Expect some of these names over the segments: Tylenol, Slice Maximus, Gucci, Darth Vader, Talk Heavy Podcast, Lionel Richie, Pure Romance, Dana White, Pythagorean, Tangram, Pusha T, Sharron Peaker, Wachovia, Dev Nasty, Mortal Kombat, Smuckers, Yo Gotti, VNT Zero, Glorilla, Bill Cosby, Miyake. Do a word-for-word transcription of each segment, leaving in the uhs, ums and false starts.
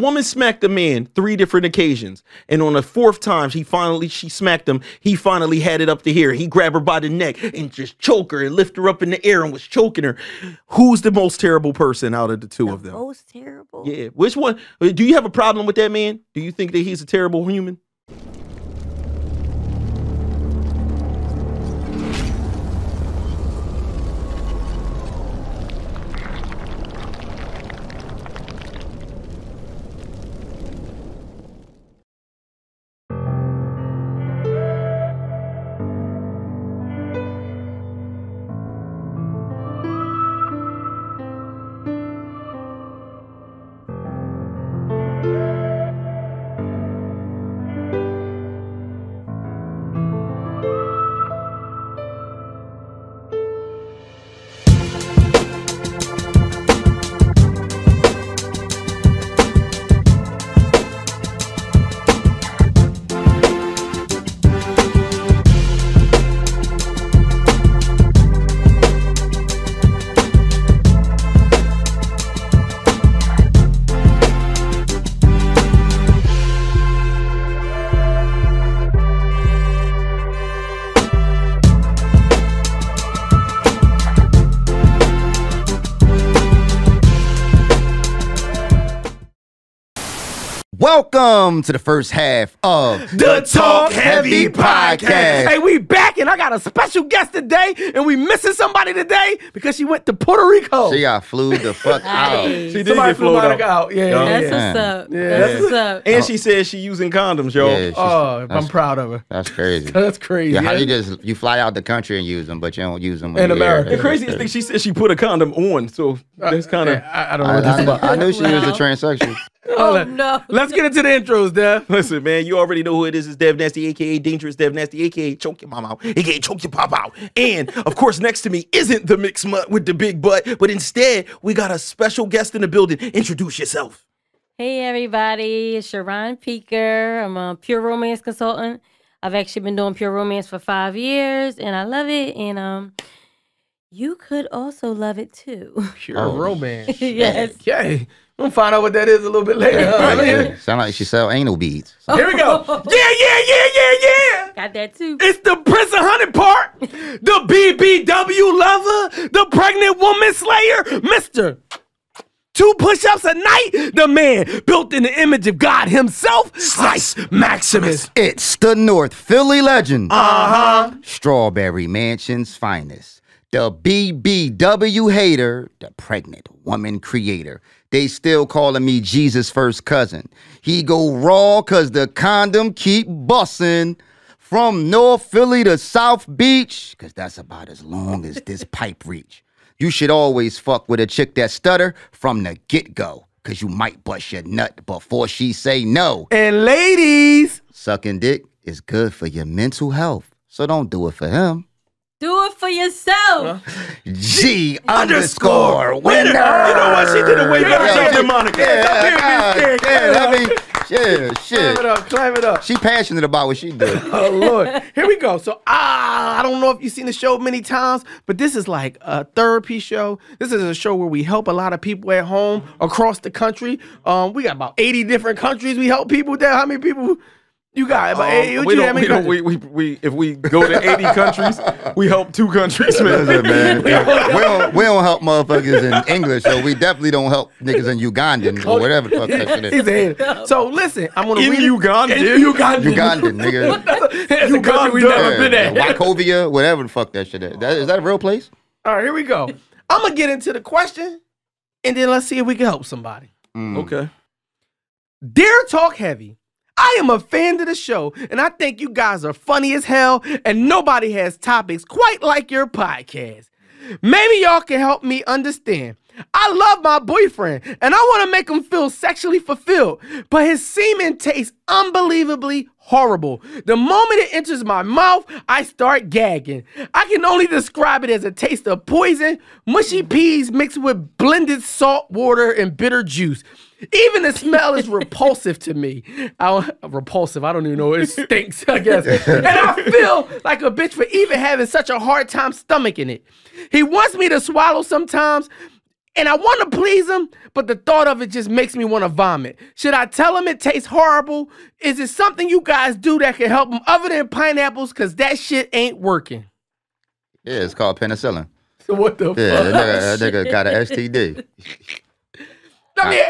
Woman smacked a man three different occasions, and on the fourth time, she finally she smacked him. He finally had it up to here. He grabbed her by the neck and just choked her and lifted her up in the air and was choking her. Who's the most terrible person out of the two the of them? Most terrible. Yeah. Which one? Do you have a problem with that man? Do you think that he's a terrible human? Welcome to the first half of the, the Talk Heavy Podcast. Hey, we back, and I got a special guest today, and we missing somebody today because she went to Puerto Rico. She got flew the fuck out. She did Somebody get flew out. out. Yeah, yeah, that's yeah. what's up. Yeah. That's what's up. And she said she using condoms, yo. Yeah, oh, I'm proud of her. That's crazy. That's crazy. Yeah, how you just you fly out the country and use them, but you don't use them in America. The craziest thing, she said she put a condom on, so uh, that's kind of I, I don't know. I, what that's I, about. I knew she wow. was a transsexual. Oh, no. Let's get into the intros, Dev. Listen, man, you already know who it is. It's Dev Nasty, a k a. Dangerous Dev Nasty, a k a. Choke your mom out, a k a. Choke your pop out. And, of course, next to me isn't the mixed mutt with the big butt, but instead, we got a special guest in the building. Introduce yourself. Hey, everybody. It's Sharron Peaker. I'm a Pure Romance consultant. I've actually been doing Pure Romance for five years, and I love it. And, um... you could also love it too. Pure oh. romance. Yes. Okay. We'll find out what that is a little bit later. Huh? Yeah. Sound like she sell anal beads. So. Here we go. Yeah, yeah, yeah, yeah, yeah. Got that too. It's the Prince of Hunting part, the B B W lover, the pregnant woman slayer, Mister Two push-ups a night, the man built in the image of God himself, Slice Maximus. It's the North Philly legend. Uh-huh. Strawberry Mansion's finest. The B B W hater, the pregnant woman creator. They still calling me Jesus' first cousin. He go raw cause the condom keep bussin'. From North Philly to South Beach, cause that's about as long as this pipe reach. You should always fuck with a chick that stutter from the get-go, cause you might bust your nut before she say no. And ladies, sucking dick is good for your mental health, so don't do it for him. Do it for yourself. Huh? G underscore winner. You know what? She did a way better job than Monica. Yeah, yeah, yeah. I mean, yeah, shit. Climb it up, climb it up. She passionate about what she does. Oh, Lord. Here we go. So, ah, I don't know if you've seen the show many times, but this is like a therapy show. This is a show where we help a lot of people at home across the country. Um, We got about eighty different countries. We help people there. How many people... You got it, but um, hey, we, you don't, we, don't, we, we, we if we go to eighty countries, we help two countries, man. Listen, man. we, don't, we don't help motherfuckers in English, so we definitely don't help niggas in Ugandan or whatever the fuck that shit is. So listen, I'm gonna in read Ugandan, in Ugandan, Ugandan, nigga. That's a country we never been at. Wachovia, whatever the fuck that shit is. That, is that a real place? All right, here we go. I'm gonna get into the question, and then let's see if we can help somebody. Mm. Okay. Dear Talk Heavy. I am a fan of the show, and I think you guys are funny as hell, and nobody has topics quite like your podcast. Maybe y'all can help me understand. I love my boyfriend, and I want to make him feel sexually fulfilled, but his semen tastes unbelievably horrible. The moment it enters my mouth, I start gagging. I can only describe it as a taste of poison, mushy peas mixed with blended salt water and bitter juice. Even the smell is repulsive to me. I, repulsive, I don't even know. It stinks, I guess. And I feel like a bitch for even having such a hard time stomaching it. He wants me to swallow sometimes, And I want to please him, but the thought of it just makes me want to vomit. Should I tell him it tastes horrible? Is it something you guys do that can help him other than pineapples? Because that shit ain't working. Yeah, it's called penicillin. So what the yeah, fuck? Yeah, that nigga got an S T D. I mean,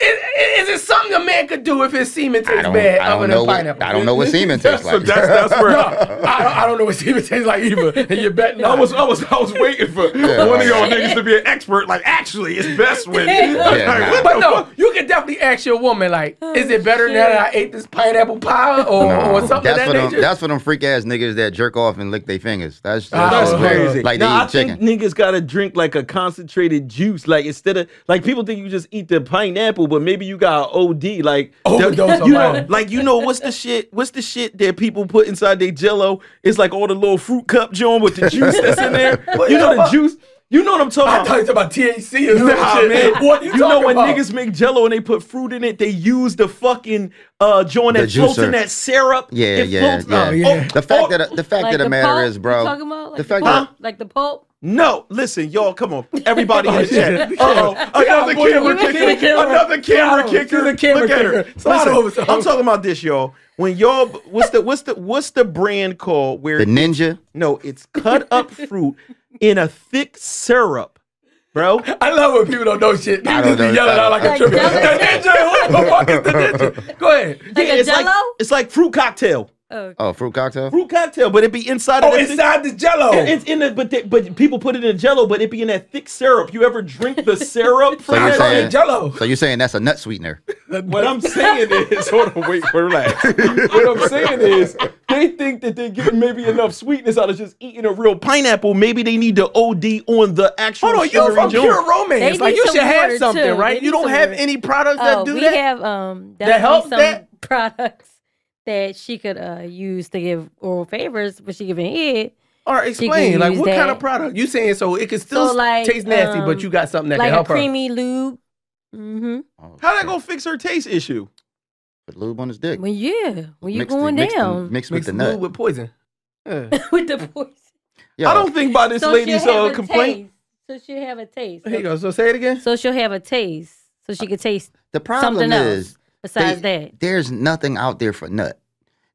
is, is it something a man could do if his semen tastes bad other than pineapple? I don't know what semen tastes like. So that's, that's where no, I, don't, I don't know what semen tastes like either. And you're betting I was, I was, I was waiting for yeah, one right. of y'all niggas to be an expert. Like, actually, it's best when. Yeah, like, nah. But no, you can definitely ask your woman, like, oh, is it better shit. now that I ate this pineapple pie or, no, or something that's of that nature? Them, that's for them freak ass niggas that jerk off and lick their fingers. That's, that's, oh, that's crazy. Like, now, they eat I chicken. Think niggas gotta drink like a concentrated juice. Like, instead of, like, people think you just eat the pineapple, but maybe you got O D, like overdose. You know, like you know what's the shit? What's the shit that people put inside their Jello? It's like all the little fruit cup joint with the juice that's in there. You know the juice. You know what I'm talking about? I thought you about T H C or some nah, shit. Man. What you, you know when about? niggas make Jello and they put fruit in it, they use the fucking uh, joint that floats in that syrup. Yeah, it yeah, floats, yeah. Oh, yeah. The fact oh, that the fact like that the, the matter pulp? is, bro. Talking about? Like the fact the that like the pulp. No, listen, y'all, come on. Everybody in the chat. Uh-oh. Another camera kicker. Another camera kicker. The camera kicker. Listen, I'm talking about this, y'all. When y'all, what's the what's the what's the brand called? Where the Ninja? No, it's cut up fruit in a thick syrup. Bro, I love when people don't know shit. They I just be yelling out like, like a triple. The Ninja, what the fuck is the Ninja? Go ahead. Like yeah, a it's Jello? Like, it's like fruit cocktail. Oh. oh, fruit cocktail? Fruit cocktail, but it be inside oh, of inside the Jello. It, it's in the but they, but people put it in the Jello, but it be in that thick syrup. You ever drink the syrup from so that saying, Jello? So you're saying that's a nut sweetener? What I'm saying is, hold on, wait, relax. What I'm saying is, they think that they're getting maybe enough sweetness out of just eating a real pineapple. Maybe they need to O D on the actual. Hold on, you're from Pure Romance. Romance. Like you should have something, too. right? They you don't have water. any products oh, that do we that. We have um that help that products. that she could uh, use to give oral favors, but she giving it. Or explain, like what that. kind of product? You saying so it can still so like, taste nasty, um, but you got something that like can help her. Like a creamy lube. Mm-hmm. Oh, How that gonna fix her taste issue? Put lube on his dick. Well, yeah, when you're going the, down. Mixed, mixed, mixed with the nut. Lube with poison. Yeah. With the poison. Yo. I don't think about this so lady's uh, complaint. Taste. So she'll have a taste. Here you go, so say it again. So she'll have a taste. So she could taste the problem something is, else. Besides they, that, there's nothing out there for nut.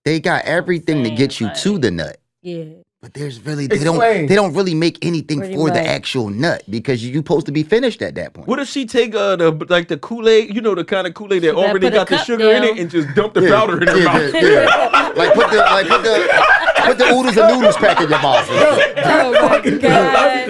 They got everything Damn, to get you like, to the nut. Yeah, but there's really they Explain. don't they don't really make anything Pretty for much. the actual nut because you're supposed to be finished at that point. What if she take uh the like the Kool-Aid, you know the kind of Kool-Aid that she already got the sugar down. in it and just dump the yeah, powder in her yeah, mouth? Yeah, yeah. like put the like put the. Put the oodles and noodles pack in your mouth. Oh my God.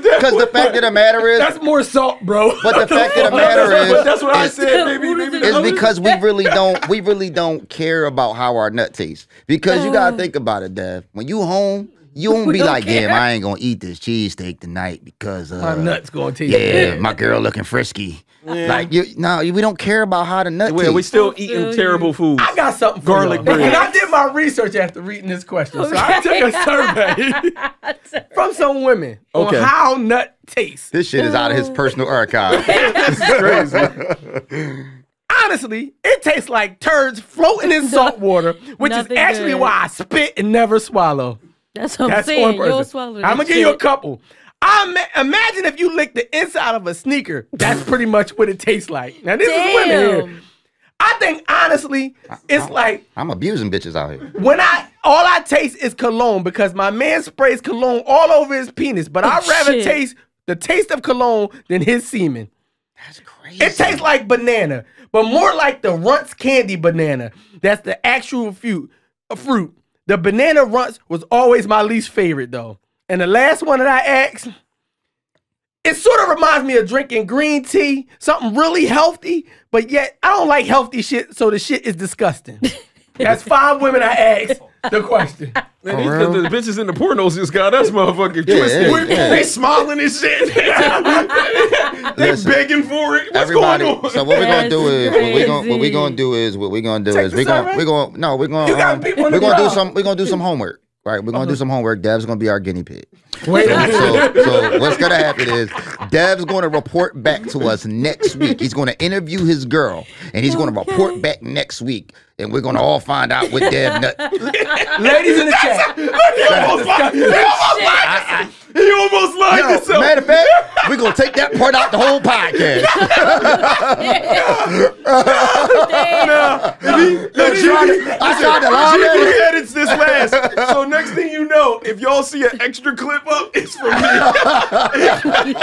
Because the fact of the matter is. That's more salt, bro. But the fact of the matter is. But that's what I said, baby. It's because we really don't we really don't care about how our nut tastes. Because you got to think about it, Dev. When you home, you won't be like, damn, I ain't going to eat this cheesesteak tonight because. Uh, my nut's going to taste Yeah, my girl looking frisky. Yeah. Like you, no, we don't care about how the nut. Well, we still eating terrible food. I got something for garlic bread. And I did my research after reading this question, okay. so I took a survey from some women okay. on how nut tastes. This shit is out of his personal archive. This is crazy. Honestly, it tastes like turds floating in salt water, which Nothing is actually good. why I spit and never swallow. That's what That's I'm saying. You'll swallow. I'm gonna give you a couple. I imagine if you lick the inside of a sneaker. That's pretty much what it tastes like. Now this Damn. is women here. I think honestly, it's I, I, like I'm abusing bitches out here. When I all I taste is cologne because my man sprays cologne all over his penis. But oh, I'd rather shit. taste the taste of cologne than his semen. That's crazy. It tastes like banana, but more like the Runt's candy banana. That's the actual fruit. Fruit. The banana Runt's was always my least favorite though. And the last one that I asked, it sort of reminds me of drinking green tea, something really healthy, but yet I don't like healthy shit, so the shit is disgusting. That's five women I asked the question. Man, these, the, the bitches in the pornos just got us motherfucking yeah, twisted. Yeah, yeah. They smiling and shit. They Listen, begging for it. What's going on? So what we're gonna do is what we're gonna what we're gonna do is what we're gonna do Take is we're gonna we're gonna no we're gonna um, we're gonna do some we're gonna do some homework. Right, we're gonna do some homework. Dev's gonna be our guinea pig. Wait. So, so what's gonna happen is Dev's gonna report back to us next week. He's gonna interview his girl, and he's gonna report back next week. and we're gonna all find out what Dev Nut. Ladies in the chat. He almost lied. He almost lied. He almost lied to himself. Matter of fact, we're gonna take that part out the whole podcast. no, no, no, no, Jimmy, I tried to lie. Jimmy edits this last. So next thing you know, if y'all see an extra clip up, it's from me.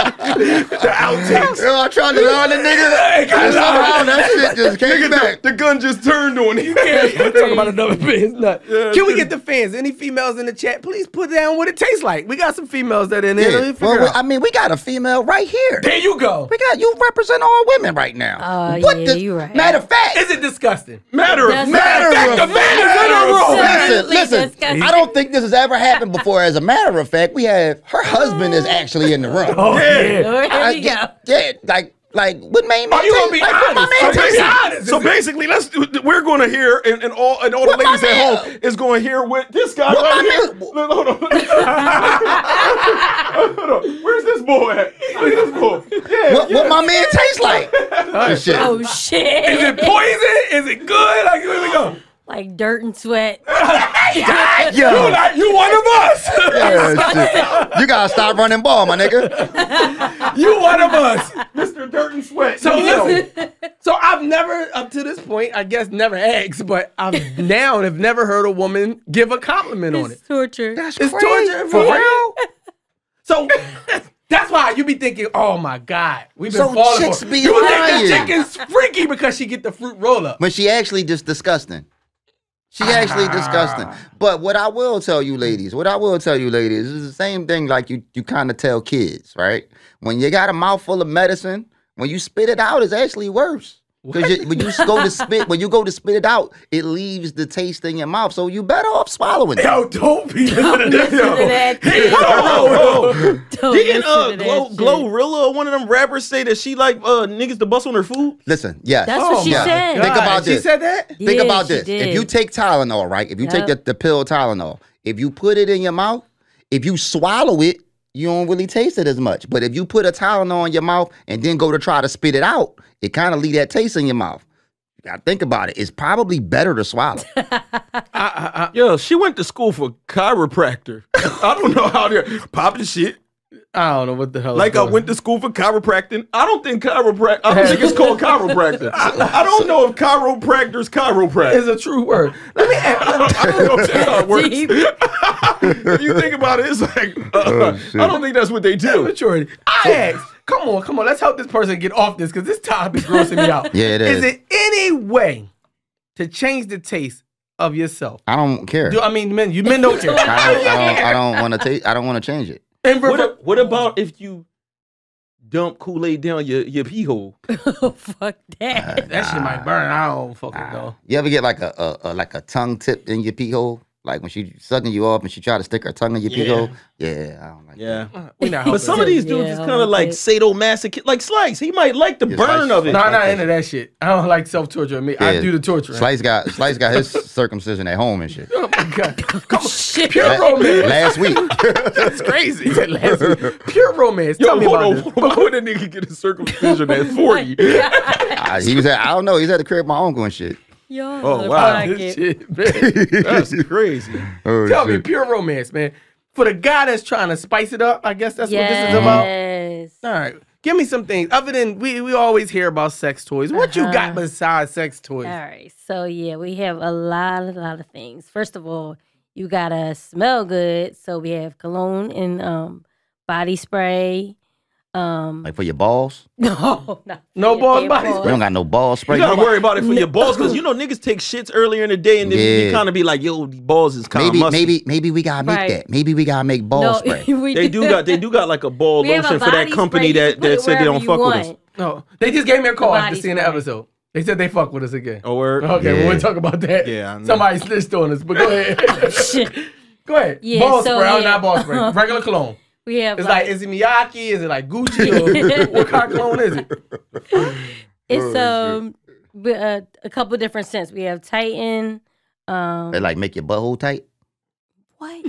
The outtakes. Yo, I tried to lie to niggas. And somehow that shit just came back. The, the gun just turned on him. We're talking about another man's nut. Yeah, Can we get the fans? Any females in the chat? Please put down what it tastes like. We got some females that are in there. Yeah. Well, we, I mean, we got a female right here. There you go. We got you represent all women right now. Uh, what yeah, the, you right. Matter of fact, is it disgusting? Matter of matter of fact, the man is in a room. Listen, listen. Disgusting. I don't think this has ever happened before. As a matter of fact, we have her husband is actually in the room. Oh yeah, yeah. Here we go. Yeah, like. Like, what made my Are you gonna be, like, honest? So be honest? So basically, let's do, we're gonna hear, and, and all and all the what ladies at home is gonna hear what this guy what right here. Hold on. Hold on. Where's this boy at? Look at this boy. Yeah, what, yeah. what my man tastes like? Oh shit. oh shit. Is it poison? Is it good? Like, where we go? Like dirt and sweat. yeah, yo. You're like, you one of us. yeah, you gotta stop running ball, my nigga. You one of us, Mister Dirt and Sweat. So listen, so I've never, up to this point, I guess never asked, but I've now have never heard a woman give a compliment it's on it. It's torture. That's it's crazy. torture for real. So. That's why you be thinking, oh my God, we've been so falling for. Be you lying. Think the chicken's freaky because she get the fruit roll up, but she actually just disgusting. She actually disgusting. But what I will tell you, ladies, what I will tell you, ladies, is the same thing like you you kind of tell kids, right? When you got a mouthful of medicine, when you spit it out, it's actually worse. Because when you go to spit, when you go to spit it out, it leaves the taste in your mouth. So you better off swallowing it. Yo, don't be listening to that. Didn't uh, Glow, Glorilla or one of them rappers say that she like uh, niggas to bust on her food? Listen, yes. That's oh, what she yeah. said. Think about this. She said that? Think yeah, about this. Did. If you take Tylenol, right? If you yep. take the, the pill Tylenol, if you put it in your mouth, if you swallow it, you don't really taste it as much. But if you put a Tylenol in your mouth and then go to try to spit it out, it kind of leave that taste in your mouth. You gotta think about it. It's probably better to swallow. I, I, I, yo, she went to school for chiropractor. I don't know how they're popping shit. I don't know what the hell. Like I went to school for chiropractic. I don't think chiropractic. I don't think it's called chiropractor. I, I don't know if chiropractor's chiropractic is a true word. Let me ask. I don't know if that's how it works. If you think about it, it's like uh, oh, I don't think that's what they do. Maturity. I asked. Come on, come on. Let's help this person get off this because this topic is grossing me out. Yeah, it is. Is there any way to change the taste of yourself? I don't care. Do, I mean, men. You men don't care. I don't. I don't want to. I don't want to change it. What, a, what about if you dump Kool-Aid down your, your pee hole? Oh, fuck that. Uh, that nah, shit might burn. I don't fucking nah. know. You ever get like a, a, a like a tongue tip in your pee hole? Like when she sucking you off and she try to stick her tongue in your yeah. pee hole? Yeah, I don't like yeah. that. Yeah. But some of these dudes yeah, is kind of like, like sadomasochist. Like Slice, he might like the Just burn Slice, of it. No, I'm not into that shit. I don't like self-torture. I mean, yeah. I do the torture. Slice got Slice got his circumcision at home and shit. Come on. Shit. Pure romance. Last week. That's crazy. Last week. Pure romance. Yo, Tell me about this. Why would a nigga get a circumcision at forty? uh, he was at, I don't know. He's at the crib with my uncle and shit. Yo, oh, wow. This shit, man. That's crazy. Oh, Tell shit. me, pure romance, man. For the guy that's trying to spice it up, I guess that's yes. what this is about. Yes. All right. Give me some things. Other than, we, we always hear about sex toys. What uh-huh. you got besides sex toys? All right. So, yeah, we have a lot, a lot of things. First of all, you gotta smell good, so we have cologne and um, body spray. Um, like for your balls? No, no, no balls, body spray. We don't got no ball spray. You gotta worry about it for no. your balls, cause you know niggas take shits earlier in the day, and then yeah. you kind of be like, yo, these balls is kind of musty. Maybe, maybe we gotta make right. that. Maybe we gotta make ball no, spray. They do got, they do got like a ball we lotion a for that company that, that said they don't fuck want. with us. No, they just gave me a call after seeing the episode. They said they fuck with us again. Oh, word. Okay, yeah. well, we'll talk about that. Yeah, I know. Somebody snitched on us, but go ahead. oh, shit. Go ahead. Yeah, ball so spray, yeah. not ball spray. Regular cologne. We have. It's like, like, is it Miyake? Is it like Gucci? Or what kind of cologne is it? It's um uh, a couple different scents. We have Titan. Um, they like make your butthole tight. What?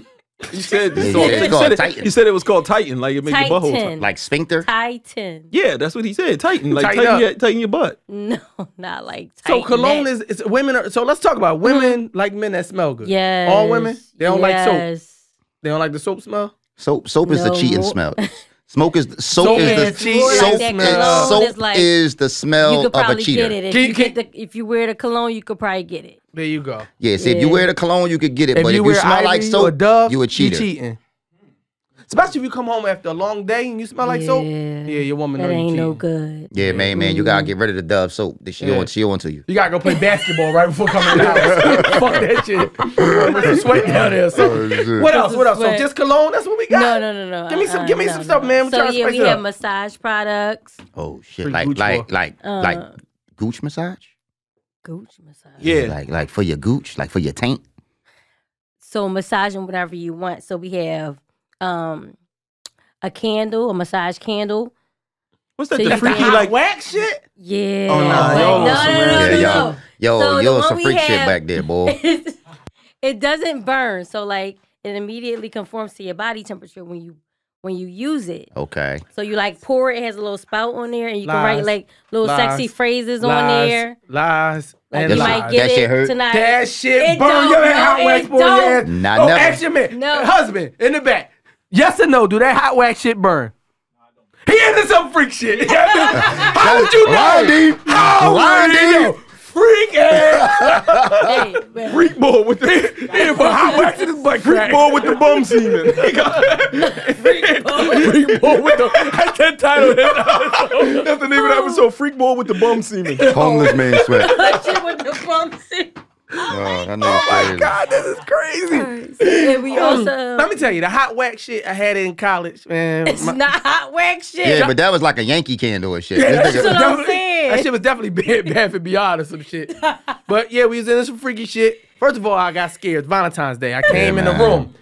You said it's called, it's called Titan. He said it was called Titan, like it makes your butthole tight. Like sphincter? Titan. Yeah, that's what he said. Titan, like tighten, tighten, your, tighten your butt. No, not like Titan. So cologne is, is women. Are, so let's talk about women mm. like men that smell good. Yes. All women, they don't yes. like soap. They don't like the soap smell. Soap, soap no. is the cheating smell. Smoke is soap, soap is the cheat. Soap, like is, soap is, like, is the smell you of a cheater. Get it. If, can, you can, get the, if you wear the cologne, you could probably get it. There you go. Yes, yeah, yeah. If you wear the cologne, you could get it. If but you if you smell Ivy, like soap, you a, dove, you a cheater. You cheating. Especially if you come home after a long day and you smell like yeah. soap. Yeah, your woman that know you ain't cheating. No good. Yeah, man, man, you gotta get rid of the Dove soap. She yeah. on, she on to you. You gotta go play basketball right before coming out. Fuck that shit. I'm sweating down there. So, oh, what else? What else? So just cologne. That's what we got. No, no, no, no. Give me some. Uh, give me no, some no. stuff, man. We're so yeah, we have massage products. Oh shit! Like, Gooch like, like, uh, like, Gooch massage. Gooch massage. Yeah, like, like for your Gooch, like for your taint. So massaging whatever you want. So we have. Um, a candle, a massage candle. What's that? So the freaky like wax shit? Yeah. Oh no, no, no, no, no. Yo, yo, some freak shit back there, boy. It doesn't burn, so like it immediately conforms to your body temperature when you when you use it. Okay. So you like pour it, it has a little spout on there, and you can write like little sexy phrases on there. Lies. Like you might get that shit hurt. Tonight. That shit burn your hot wax for your ass. Not never. Ask your man, husband in the back. Yes or no? Do that hot wax shit burn? He into some freak shit. How would you know? How would you know? Freak ass. Hey, freak boy with the hot wax in his butt. Freak boy with the bum semen. Freak boy with the. I can't title it. That's the name of that episode. Freak boy with the bum semen. Homeless man sweat. Shit with the bum semen. Oh, oh my God, this is crazy. Right, so yeah, we also, let me tell you, the hot wax shit I had it in college, man. It's my, not hot wax shit. Yeah, but that was like a Yankee candle and shit. Yeah, that's what I'm saying. That shit was definitely Bad, Bad for Beyond or some shit. But yeah, we was in some freaky shit. First of all, I got scared. Valentine's Day. I came yeah, in the room.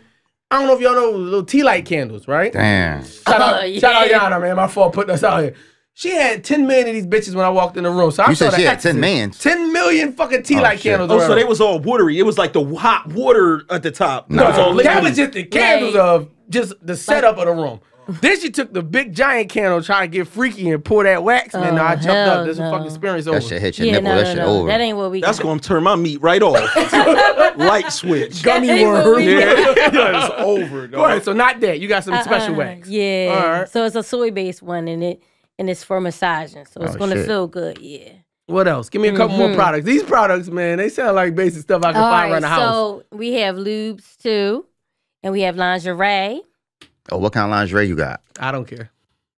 I don't know if y'all know little tea light candles, right? Damn. Shout out, oh, yeah. shout out Yana, man. My fault putting us out here. She had ten million of these bitches when I walked in the room. So I you said she had ten million? ten million fucking tea light oh, candles. Oh, around. So they was all watery. It was like the hot water at the top. No, was all that was just the candles right. of just the setup like, of the room. Then she took the big giant candle, trying to get freaky and pour that wax. Man, oh, no, I jumped up. This no. fucking experience over. That shit hit your yeah, nipple. No, no, that shit no. over. That ain't what we. That's going to turn my meat right off. Light switch. Gummy worm. Yeah, yeah, it's over. All right, so not that. You got some uh, special uh, wax. Yeah. All right. So it's a soy based one in it. And it's for massaging, so it's oh, gonna shit. feel good, yeah. What else? Give me a couple mm-hmm. more products. These products, man, they sound like basic stuff I can all find right, around the house. So we have lubes too, and we have lingerie. Oh, what kind of lingerie you got? I don't care.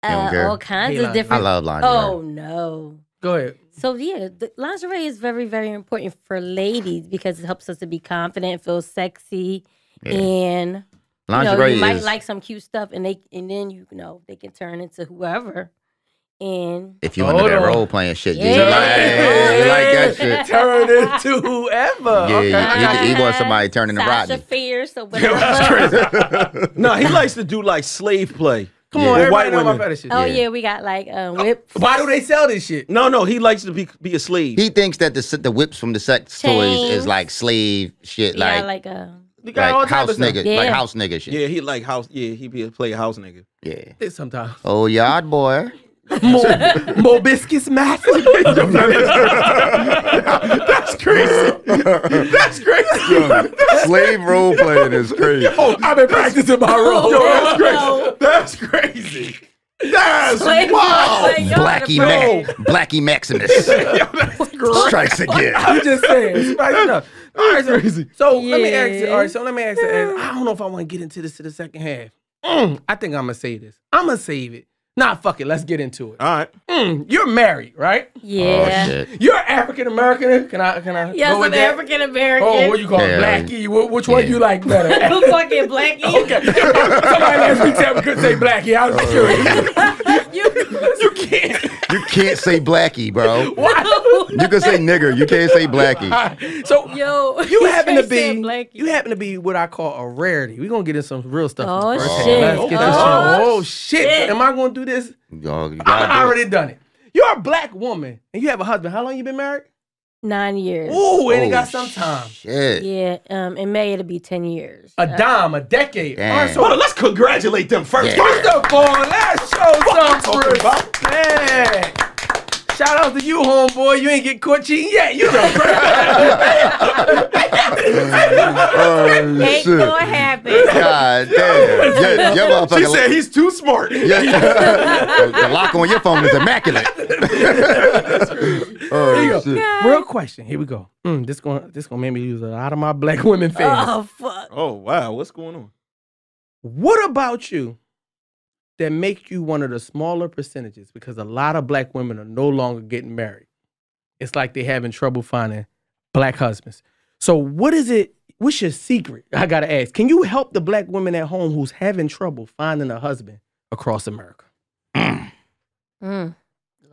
Uh, don't care? All kinds of different. I love lingerie. Oh no. Go ahead. So yeah, the lingerie is very, very important for ladies because it helps us to be confident, feel sexy, yeah. and lingerie you know, you might is... like some cute stuff, and they and then you know they can turn into whoever. And if you under that role playing shit, yeah. you like, yeah. like that shit. Turn into whoever. Yeah, okay. he, he wants somebody turning Sasha to Rodney. Fierce or whatever. That's no, he likes to do like slave play. Come yeah. on, everybody know about that shit. Oh yeah. yeah, we got like uh, whips. Why do they sell this shit? No, no, he likes to be be a slave. He thinks that the the whips from the sex Chains. toys is like slave shit, yeah, like. like a, Like house nigga, yeah. like house nigga shit. Yeah, he like house. Yeah, he be play house nigga. Yeah, sometimes. Oh yard boy. More, more biscuits, Matt. That's crazy. That's crazy. Yo, slave role playing is crazy. Yo, I've been practicing my role. Yo, that's crazy. No. That's crazy. That's slave wild. Blackie, Mac, Blackie Maximus. Yo, that's strikes again. I'm just saying. Strikes up. All right, so, so yeah. let me ask you. All right, so let me ask you. I don't know if I want to get into this to the second half. Mm, I think I'm gonna say this. I'm gonna save it. Nah, fuck it. Let's get into it. All right. Mm, you're married, right? Yeah. Oh, shit. You're African American. Can I? Can I? Yes, I'm African American. Oh, what you call yeah. Blackie? What, which yeah. one you like better? Fucking Blackie. Okay. Somebody last week said we couldn't say Blackie. I was oh, curious. you, you can't. You can't say Blackie, bro. Why? You can say nigger. You can't say Blackie. Right. So yo, you happen to be you happen to be what I call a rarity. We're gonna get in some real stuff. Oh first. shit! Let's get oh, oh shit. shit! Am I gonna do? This Yo, you I do already it. done it. You're a black woman and you have a husband. How long you been married? Nine years. Ooh, and oh, it got some time. Shit. Yeah, um, in May it'll be ten years. A dime, uh, a decade. Damn. All right, so well, let's congratulate them first. Yeah. First of all, let's show some respect. Shout out to you, homeboy. You ain't get caught cheating yet. You know. uh, ain't gonna happen. God damn. Your, your she said he's too smart. Yeah. The lock on your phone is immaculate. That's true. Oh, yeah. Real question. Here we go. Mm, this going this gonna make me use a lot of my black women face. Oh fuck. Oh wow. What's going on? What about you that makes you one of the smaller percentages? Because a lot of black women are no longer getting married. It's like they're having trouble finding black husbands. So what is it? What's your secret? I gotta ask. Can you help the black women at home who's having trouble finding a husband across America? Mm. Mm.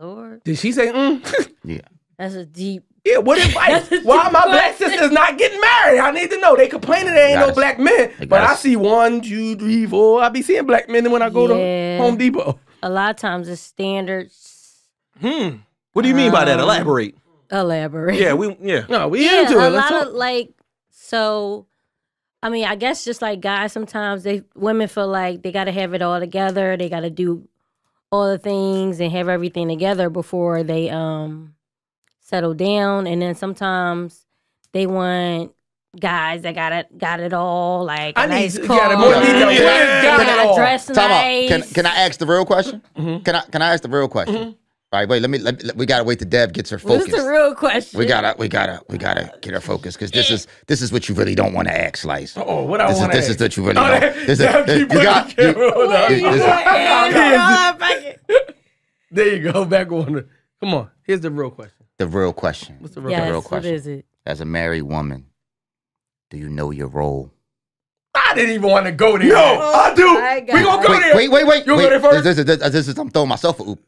Lord. Did she say mm? Yeah. That's a deep. Yeah, what advice? Why my black sisters not getting married? I need to know. They complaining there ain't no black men. But I see one, two, three, four. I be seeing black men when I go yeah. to Home Depot. A lot of times it's standards. Hmm. What do you mean um, by that? Elaborate. Elaborate. Yeah, we yeah. No, we yeah, into it. A Let's lot talk. Of like so I mean, I guess just like guys sometimes they women feel like they gotta have it all together. They gotta do all the things and have everything together before they um settle down. And then sometimes they want guys that got it got it all, like I a nice car, got to dress nice. Can, can I ask the real question? Mm-hmm. Can I can I ask the real question? Mm-hmm. All right, wait. Let me. Let, let, we gotta wait till Dev gets her focus. This is a real question. We gotta. We gotta. We gotta get her focus because this is this is what you really don't want to ask, Slice. Uh oh, what I want to ask. This is what you really oh, don't. This Dev is. Keep this, you got. You, what this, you this, this, there you go. Back on. The, come on. Here's the real question. The real question. What's the real, yes, the real question? What is it? As a married woman, do you know your role? I didn't even want to go there. No, oh, I do. We gonna go wait, there. Wait, wait, wait. You wait, go there first. This, this, this, this is. I'm throwing myself a oop.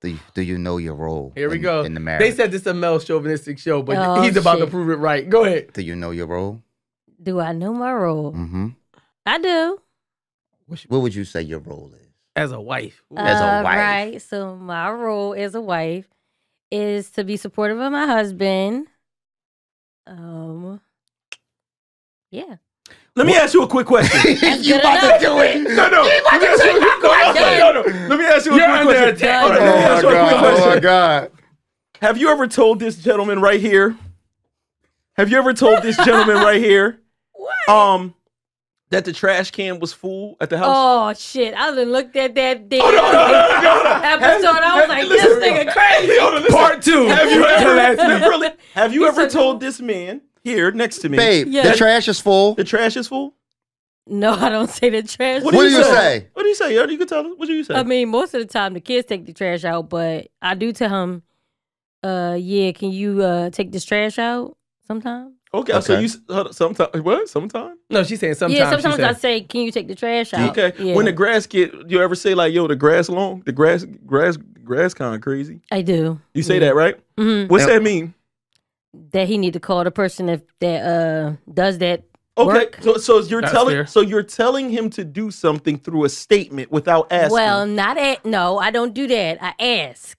Do you, do you know your role? Here we in, go. In the marriage? They said this is a male chauvinistic show, but oh, he's about shit. to prove it right. Go ahead. Do you know your role? Do I know my role? Mm-hmm. I do. What would you say your role is? As a wife. Uh, As a wife. Right. So my role as a wife is to be supportive of my husband. Um. Yeah. Let me what? ask you a quick question. You about enough. to do it. No, no. Let me ask you a quick question. Let me ask you a quick question. Oh, my God. Have you ever told this gentleman right here? Have you ever told this gentleman right here? What? Um, that the trash can was full at the house? Oh, shit. I done looked at that damn oh, no, no, no, no, no. episode. Have, I was like, listen, this nigga crazy. Listen, Part two. Have you ever, really, have you ever told this man? Here, next to me. Babe, yeah. the trash is full. The trash is full? No, I don't say the trash is full. What do you say? What do you say? You can tell them. What do you say? I mean, most of the time, the kids take the trash out, but I do tell him, uh, yeah, can you uh, take this trash out sometimes? Okay, okay. So you, uh, sometimes, what? Sometimes? No, she's saying sometimes. Yeah, sometimes I say, can you take the trash out? Okay. Yeah. When the grass get, you ever say like, yo, the grass long? The grass, grass, grass kind of crazy? I do. You say yeah. that, right? Mm-hmm. What's that mean? That he need to call the person if that uh does that. Okay, work. so so you're That's telling fair. so you're telling him to do something through a statement without asking. Well, not at no, I don't do that. I ask.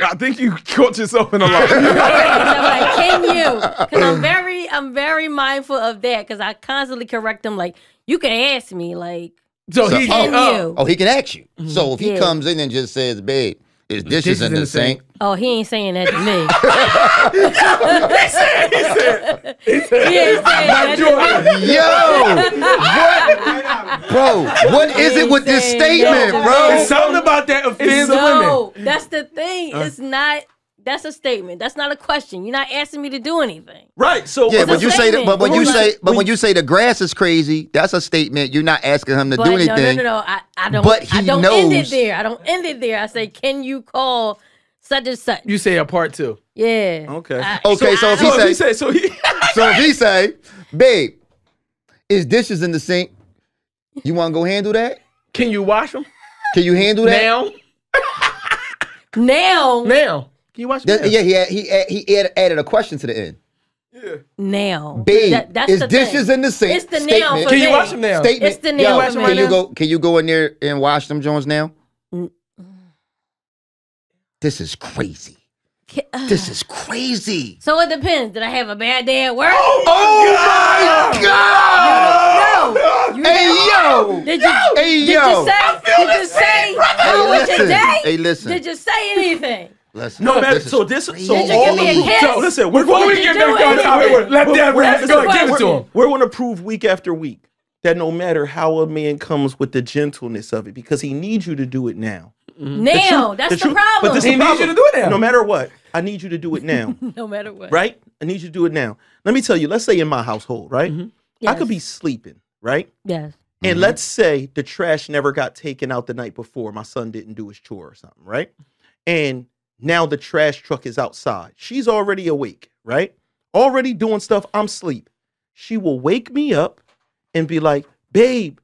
I think you caught yourself in a lot. I'm like, can you? Because I'm very I'm very mindful of that because I constantly correct him. Like, you can ask me. Like, so he can oh, you? Oh, he can ask you. Mm-hmm. So if he yeah. comes in and just says, "Babe, his dishes in the sink." Oh, he ain't saying that to me. He said, he said, he said, he ain't saying that to me. Yo, what? Bro, what is it with this statement, bro? It's something about that offends women. No, that's the thing. It's not, that's a statement. That's not a question. You're not asking me to do anything. Right, so. Yeah, but you say that, but when you say, but when you say the grass is crazy, that's a statement. You're not asking him to do anything. No, no, no, I, I don't, I don't end it there. I don't end it there. I say, can you call such and such? You say a part two. Yeah. Okay. I, okay. So, so, I, if, he so say, if he say, so he, so if he say, babe, is dishes in the sink? You want to go handle that? Can you wash them? Can you handle that now? now. Now. Can you wash them? That, yeah. He had, he had, he added, added a question to the end. Yeah. Now, babe, that, that's is the dishes thing. in the sink? It's the Statement. now. For can you wash them now? Statement. It's the now. Yo, can you go? Can you go in there and wash them, Jones? Now. Mm. This is crazy. This is crazy. So it depends. Did I have a bad day at work? Oh, oh my God! No. no. no. Hey, yo. Did you, yo. Did you say? Did you say? How was your day? Hey, listen. Did you say anything? Listen. No, man. So this. So all the proof. So listen, we're going to get that. Let that rest. Give it to him. We're going to prove week after week that no matter how a man comes with the gentleness of it, because he needs you to do it now. Mm-hmm. Now, the truth, that's the, the truth, problem. But this he needs problem. you to do it now. No matter what, I need you to do it now. No matter what. Right? I need you to do it now. Let me tell you, let's say in my household, right? Mm-hmm. Yes. I could be sleeping, right? Yes. And mm-hmm. let's say the trash never got taken out the night before. My son didn't do his chore or something, right? And now the trash truck is outside. She's already awake, right? Already doing stuff. I'm asleep. She will wake me up and be like, babe,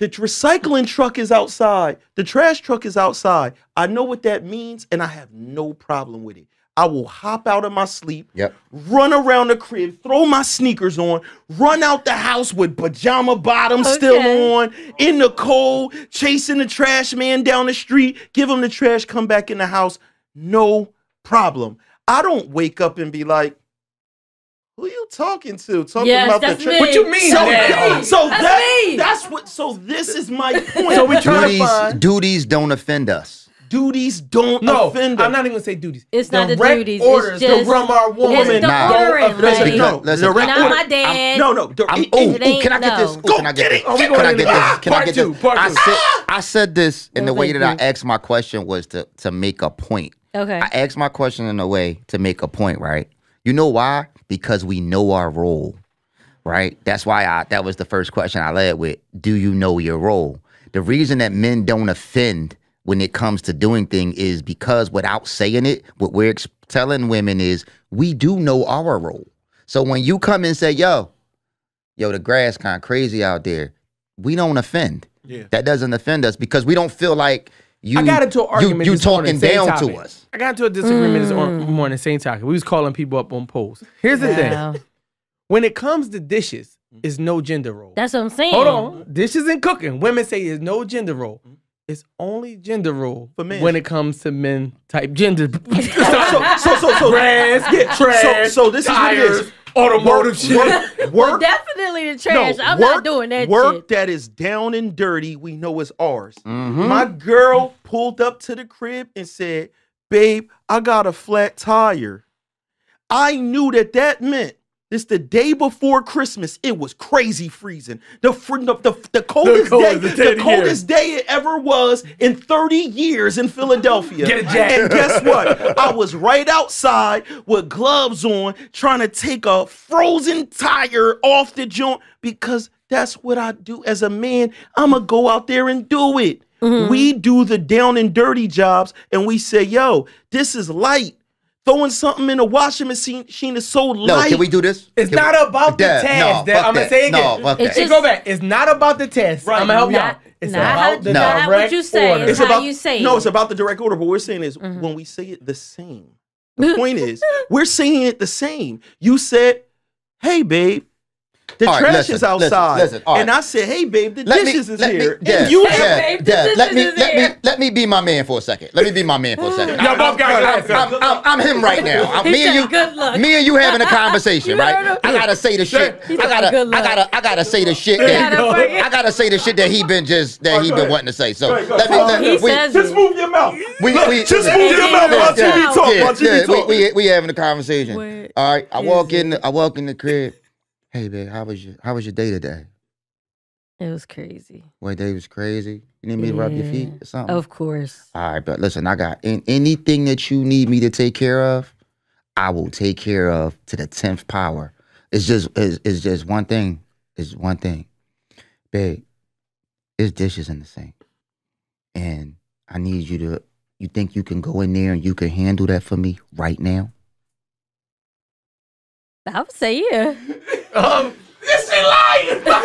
the recycling truck is outside. The trash truck is outside. I know what that means, and I have no problem with it. I will hop out of my sleep, yep. run around the crib, throw my sneakers on, run out the house with pajama bottoms okay. still on, in the cold, chasing the trash man down the street, give him the trash, come back in the house. No problem. I don't wake up and be like, who you talking to? Talking yes, about that's the me. What you mean? So, yeah. so that's, that, that's what. So this is my point. So we try to find duties don't offend us. Duties don't no, offend us. I'm not even gonna say duties. It's the not the duties. Orders it's just, to rum our woman. It's the nah. ordering, like, no, no, no, not my dad. I'm, no, no. The, I'm, ooh, ooh, can I get no. this? Ooh, Go can I get it. Can I get this? Can I get this? I said I said this in the way that I asked my question was to to make a point. Okay. I asked my question in a way to make a point, right? You know why? Because we know our role, right? That's why I, that was the first question I led with. Do you know your role? The reason that men don't offend when it comes to doing things is because without saying it, what we're telling women is we do know our role. So when you come and say, yo, yo, the grass kind of crazy out there, we don't offend. Yeah. That doesn't offend us because we don't feel like You, I got into an argument. You, you talking down topic. to us. I got into a disagreement mm. this morning. Same topic. We was calling people up on polls. Here's the wow. thing: when it comes to dishes, it's no gender role. That's what I'm saying. Hold on, dishes and cooking. Women say there's no gender role. It's only gender role for men when it comes to men type gender. so, so, so, so, so trash, get trash. So, so this tires, is what it is. Automotive shit. Work, well, definitely the trash. No, I'm work, not doing that. Work shit. that is down and dirty. We know is ours. Mm-hmm. My girl pulled up to the crib and said, "Babe, I got a flat tire." I knew that that meant. It's the day before Christmas. It was crazy freezing. The the, the, the coldest, the coldest day, the, the coldest years. day it ever was in thirty years in Philadelphia. Get a jacket. And guess what? I was right outside with gloves on, trying to take a frozen tire off the joint because that's what I do as a man. I'ma go out there and do it. Mm-hmm. We do the down and dirty jobs, and we say, "Yo, this is light." Throwing something in a washing machine is so light. No, can we do this? It's can not we, about the task. No, I'm going to say again. No, it's just, go back. It's not about the task. Right. I'm going to help y'all. It's not about how, the no. direct order. What you say order. It's, it's how about, you say it. No, it's about the direct order. But what we're saying is mm-hmm. when we say it the same, the point is we're saying it the same. You said, hey, babe, the all trash right, listen, is outside. Listen, listen, and right. I said, hey, babe, the let dishes me, is let here. Me, and you hey, babe, the dishes let me, is let here. Me, let me be my man for a second. Let me be my man for a second. Y'all both got I'm, I'm, I'm, I'm him right now. me, and you, good luck. me and you having a conversation, right? No, no, I got to say the shit. I got to I got to I got to say the shit that I got to say the shit that he been just that he been wanting to say. So let me let just move your mouth. Just move your mouth. T V talk. We we having a conversation. All right. I walk in I walk in the crib. Hey, babe, how was your how was your day today? It was crazy. Well, day was crazy. You need me to yeah, rub your feet or something? Of course. All right, but listen, I got in, anything that you need me to take care of, I will take care of to the tenth power. It's just it's, it's just one thing. It's one thing. Babe, there's dishes in the sink. And I need you to, you think you can go in there and you can handle that for me right now? I would say yeah. Um, this is lying. You gonna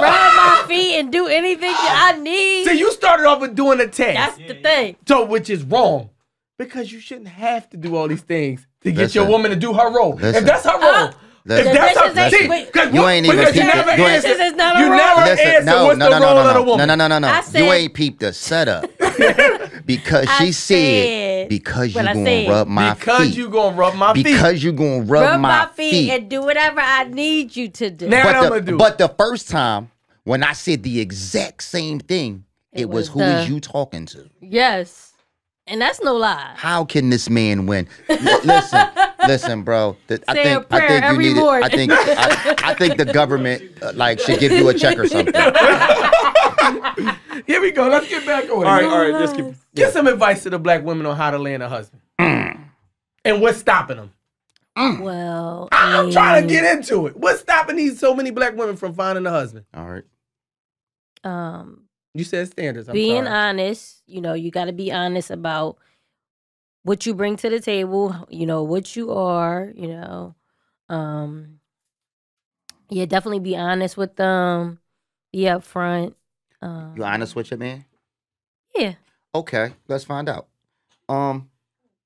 ride my feet and do anything that I need? So you started off with doing a task. That's yeah, the thing. So which is wrong, because you shouldn't have to do all these things to listen, get your woman to do her role. Listen, if that's her role, uh, if that's her thing, you ain't even. You never answer. You never answer what's the role of the woman. No, no, no, no, no, no, no, no. You ain't peeped the setup. Because she said, because you're going to rub my feet. Because you're going to rub my feet. Because you're going to rub my feet. And do whatever I need you to do. Now I'm going to do. But the first time, when I said the exact same thing, it, it was, was who the, is you talking to? Yes. And that's no lie. How can this man win? Listen, listen, bro. Th I think I think you need it. I think I, I think the government uh, like should give you a check or something. Here we go. Let's get back on it. All right, all right. Let's get get some advice to the black women on how to land a husband mm. and what's stopping them. Mm. Well, I'm um, trying to get into it. What's stopping these so many black women from finding a husband? All right. Um. You said standards. I'm being sorry. honest, you know, you got to be honest about what you bring to the table, you know, what you are, you know. Um, yeah, definitely be honest with them. Be upfront. Um, you honest with your man? Yeah. Okay, let's find out. Um,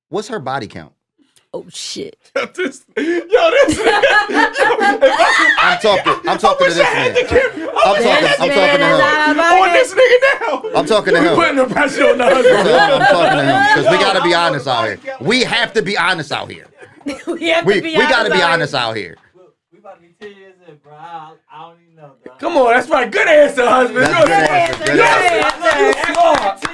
what's her body count? Oh shit! this, yo, this. Yo, I'm talking. I'm talking to this man. I'm talking. I'm talking to him. On this nigga now. I'm talking to him. Putting the pressure on the husband. I'm talking to him because we gotta be honest out here. We have to be honest out here. we have to we, be. We gotta be honest out here. We about to be ten years in, bro. I don't even know. Come on, that's right. Good answer, husband. Good answer. Good answer.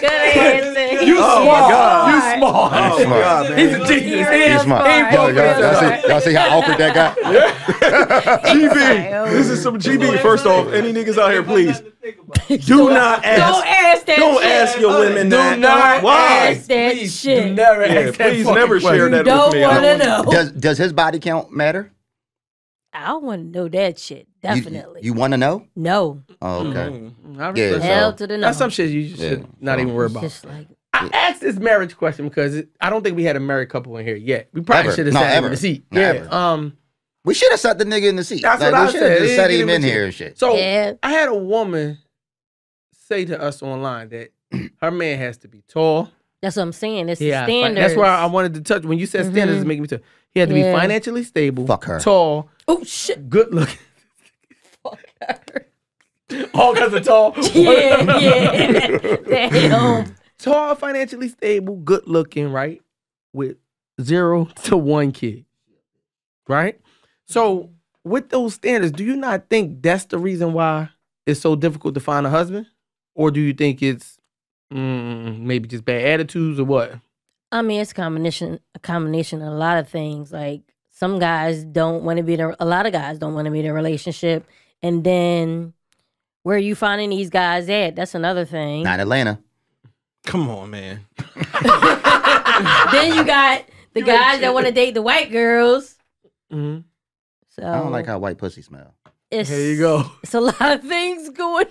Good answer. You smart. Smart. Oh, he's smart. God, he's a genius. He's, he's smart. Y'all see, see how awkward that guy? G B. This is some G B. First off, any niggas out here, please. Do not ask. Don't ask that Don't ask shit. your women do that. Not Why? Ask that please, shit. Do never yeah, ask please that never share that don't with me. Want to know. Does, does his body count matter? I don't want to know that shit. Definitely. You, you want to know? No. Oh, okay. Mm-hmm. I yeah, hell so. to the no. That's some shit you should yeah. not even worry about. Just like I asked this marriage question because it, I don't think we had a married couple in here yet. We probably should have no, sat him in the seat. No, yeah. Ever. Um, we should have sat the nigga in the seat. That's like, what we I said. We should have sat him in here and shit. So yeah. I had a woman say to us online that her man has to be tall. That's what I'm saying. It's yeah, standards. That's why I wanted to touch. When you said standards, mm-hmm. it made me touch. He had to yeah. be financially stable. Fuck her. Tall. Oh, shit. Good looking. Fuck her. All kinds of tall. Yeah, yeah. Damn. Tall, financially stable, good looking, right? With zero to one kid, right? So with those standards, do you not think that's the reason why it's so difficult to find a husband? Or do you think it's mm, maybe just bad attitudes or what? I mean, it's a combination, a combination of a lot of things. Like some guys don't want to be in a, a lot of guys don't want to be in a relationship. And then where are you finding these guys at? That's another thing. Not Atlanta. Come on, man. Then you got the you guys that want to date the white girls. Mm-hmm. So I don't like how white pussy smell. It's, Here you go. It's a lot of things going.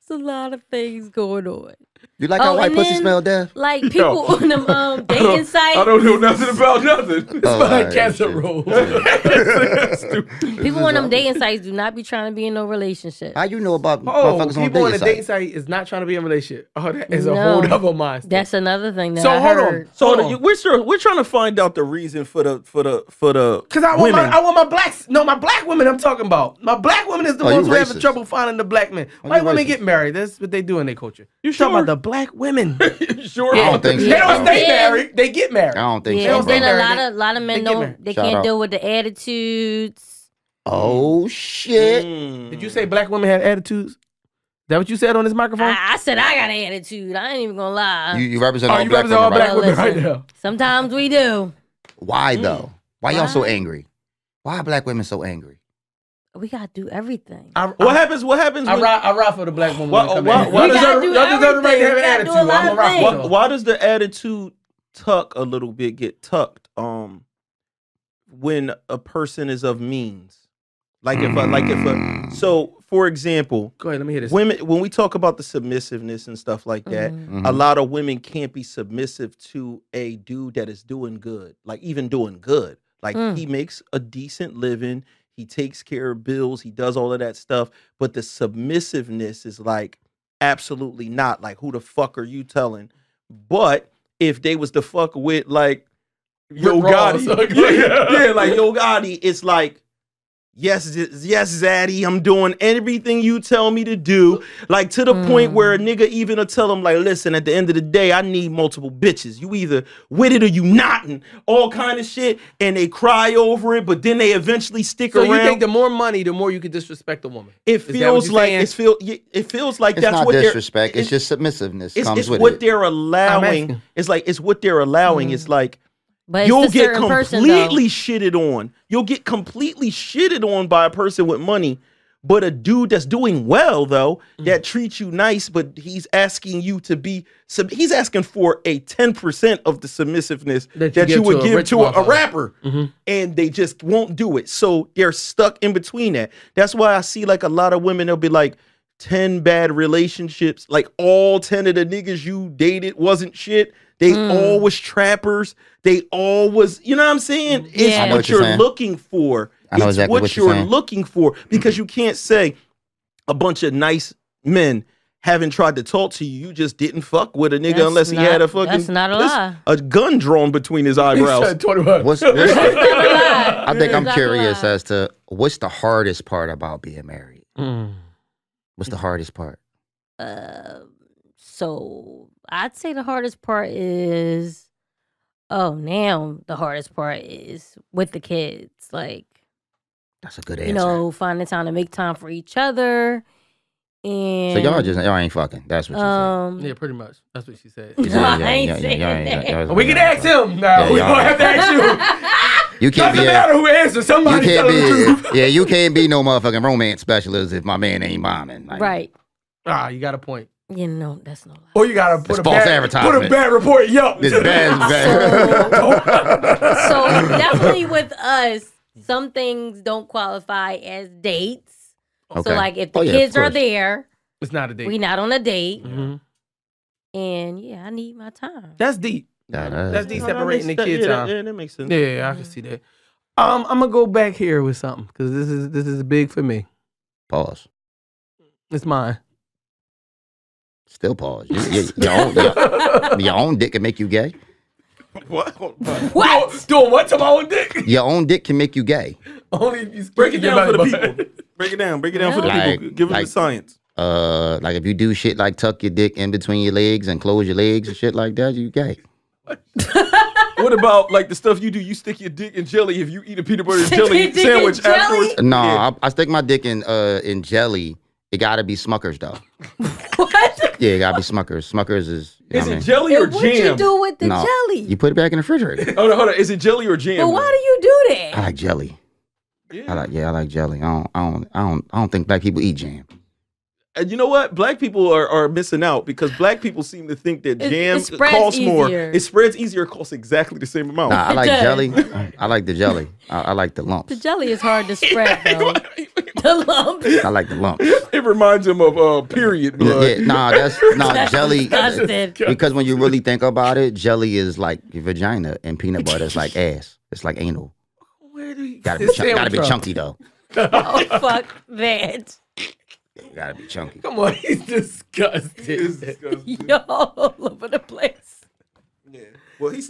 It's a lot of things going on. You like oh, how white pussy then, smell, Dev? Like people no. on them um, dating sites. I don't know nothing about nothing. It's oh, like right, casserole. People on them dating sites do not be trying to be in no relationship. How you know about oh, motherfuckers on dating sites? People on a dating site is not trying to be in a relationship. Oh, that is no, a whole other mindset. That's another thing that so I hold heard. On. So hold on. You, we're sure, we're trying to find out the reason for the for the for the because I want women. my I want my blacks. No, my black women. I'm talking about my black women is the oh, ones who have trouble finding the black men. Are white women racist? Get married. That's what they do in their culture. You sure? Talking about the black women. Sure. I don't think so. They don't stay married. They get married. I don't think yeah, so. Bro. Then a lot of, lot of men they don't, they Shout can't out. deal with the attitudes. Oh, shit. Mm. Did you say black women have attitudes? Is that what you said on this microphone? I, I said I got an attitude. I ain't even gonna lie. You, you represent oh, all you black, represent women, all black women, right? Listen, right now. Sometimes we do. Why, though? Why y'all so angry? Why are black women so angry? We gotta do everything. I, what I, happens? What happens? I, when, I, I ride for the black woman. Why, why, why, why does her, do attitude? Do why, why does the attitude tuck a little bit get tucked? Um, when a person is of means, like if I, like if a, so for example, go ahead. Let me hear this. Women, when we talk about the submissiveness and stuff like that, mm-hmm. a lot of women can't be submissive to a dude that is doing good, like even doing good, like mm. he makes a decent living. He takes care of bills. He does all of that stuff. But the submissiveness is like, absolutely not. Like, who the fuck are you telling? But if they was to fuck with, like, Yo Gotti. Yeah, yeah, like, Yo Gotti, it's like, Yes, yes, Zaddy, I'm doing everything you tell me to do. Like, to the mm. point where a nigga even will tell him, like, listen, at the end of the day, I need multiple bitches. You either with it or you not, and all kind of shit. And they cry over it, but then they eventually stick so around. So you think the more money, the more you can disrespect a woman? It feels like it's feel, it feels like it's that's not what disrespect. They're, it's, it's just submissiveness. It's, comes it's with what it. they're allowing. It's like it's what they're allowing. Mm. It's like. But you'll get completely shitted on. You'll get completely shitted on by a person with money. But a dude that's doing well, though, mm-hmm. that treats you nice, but he's asking you to be, he's asking for a ten percent of the submissiveness that you, that you would to give to a, a rapper. Mm-hmm. And they just won't do it. So they're stuck in between that. That's why I see like a lot of women, they'll be like, ten bad relationships. Like all ten of the niggas you dated wasn't shit. They mm. all was trappers. They all was, you know what I'm saying? It's yeah. what, what you're saying. looking for. I know it's exactly what, what you're saying. looking for. Because you can't say a bunch of nice men haven't tried to talk to you. You just didn't fuck with a nigga that's unless not, he had a fucking that's not a, lie. a gun drawn between his eyebrows. What's, what's the, I think I'm curious as to what's the hardest part about being married? Mm. What's the hardest part? Uh, so I'd say the hardest part is, oh, now the hardest part is with the kids. Like, that's a good answer. You know, finding time to make time for each other. And so y'all just y'all ain't fucking. That's what she um, said. Yeah, pretty much. That's what she said. Yeah, yeah, I ain't saying that. We can ask him. No, yeah, we don't have to ask you. You can't Doesn't be matter a, who answers. Somebody tell be, the truth. Yeah, you can't be no motherfucking romance specialist if my man ain't bombing. Like, right. Ah, you got a point. You know, that's no lie. Or you gotta put, a bad, put a bad report. Yo, this bad is bad. So, so definitely with us, some things don't qualify as dates. Okay. So like if the oh, yeah, kids are there, it's not a date. We not on a date. Mm-hmm. And yeah, I need my time. That's deep. That that's deep. No, separating that the kids out. Yeah, yeah, that makes sense. Yeah, yeah, yeah. I can see that. Um, I'm gonna go back here with something because this is this is big for me. Pause. It's mine. Still pause. You, you, your, own, your, your own dick can make you gay. What? What? what? Doing what to my own dick? Your own dick can make you gay. Only if you break it down for the people. Break it down. Break it down for the like, people. Give them like, the science. Uh, like if you do shit like tuck your dick in between your legs and close your legs and shit like that, you gay. What? What about like the stuff you do? You stick your dick in jelly if you eat a peanut butter and jelly sandwich jelly? afterwards. No, yeah. I, I stick my dick in uh in jelly. It gotta be Smuckers though. What? Yeah, it gotta be Smuckers. Smuckers is. You know is it I mean? jelly or jam? What you do with the no, jelly? You put it back in the refrigerator. Hold on, hold on. Is it jelly or jam? But why do you do that? I like jelly. Yeah. I like yeah, I like jelly. I don't, I don't, I don't, I don't think black people eat jam. And you know what? Black people are, are missing out because black people seem to think that jam it, it costs easier. more. It spreads easier. Costs exactly the same amount. Nah, I it like does. jelly. I like the jelly. I, I like the lumps. The jelly is hard to spread though. The lump. I like the lump. It reminds him of uh, period blood. Yeah, nah, that's nah that's jelly. Disgusting. Because when you really think about it, jelly is like your vagina, and peanut butter is like ass. It's like anal. Gotta be, chunk gotta be chunky though. Oh fuck that! Gotta be chunky. Come on, he's disgusted. He's disgusted. Yo, all over the place. Yeah. Well, he's,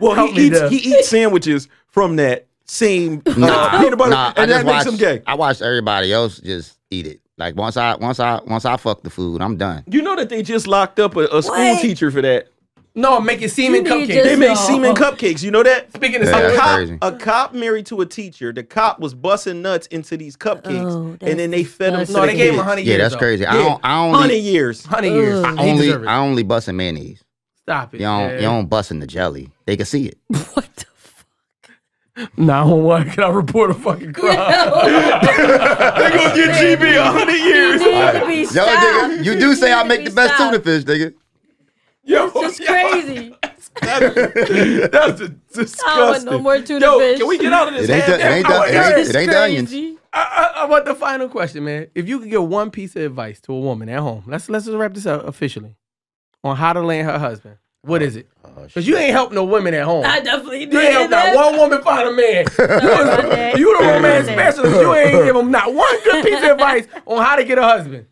well he, he eats down. he eats sandwiches from that same nah, peanut butter, nah, and I that watched, makes him gay. I watched everybody else just eat it. Like once I once I once I fuck the food, I'm done. You know that they just locked up a, a school teacher for that. No, I'm making semen cupcakes. They make semen cupcakes. You know that? Speaking of yeah, a cop, crazy. a cop married to a teacher. The cop was busting nuts into these cupcakes, oh, and then they fed them. No, they the gave him a hundred years. Yeah, that's though. crazy. Yeah. I don't. I only hundred years. Hundred years. I only. I only busting mayonnaise. Stop it. You don't. Man. You don't busting the jelly. They can see it. What the fuck? Nah, I don't want. Can I report a fucking crime? They gonna get G B a hundred years. You need to be stopped. Yo, nigga, you do say I make the best tuna fish, nigga. Yo, it's just yo, crazy. That's, that's, that's a disgusting. I want no more tuna yo, fish. Can we get out of this? It ain't, the, it ain't, the, it ain't, it ain't the onions. I, I, I want the final question, man. If you could give one piece of advice to a woman at home, let's let's just wrap this up officially on how to land her husband. What is it? Because you ain't helping no women at home. I definitely did. You ain't helping not one woman find a man. No, you the romance specialist. You ain't give them not one good piece of advice on how to get a husband.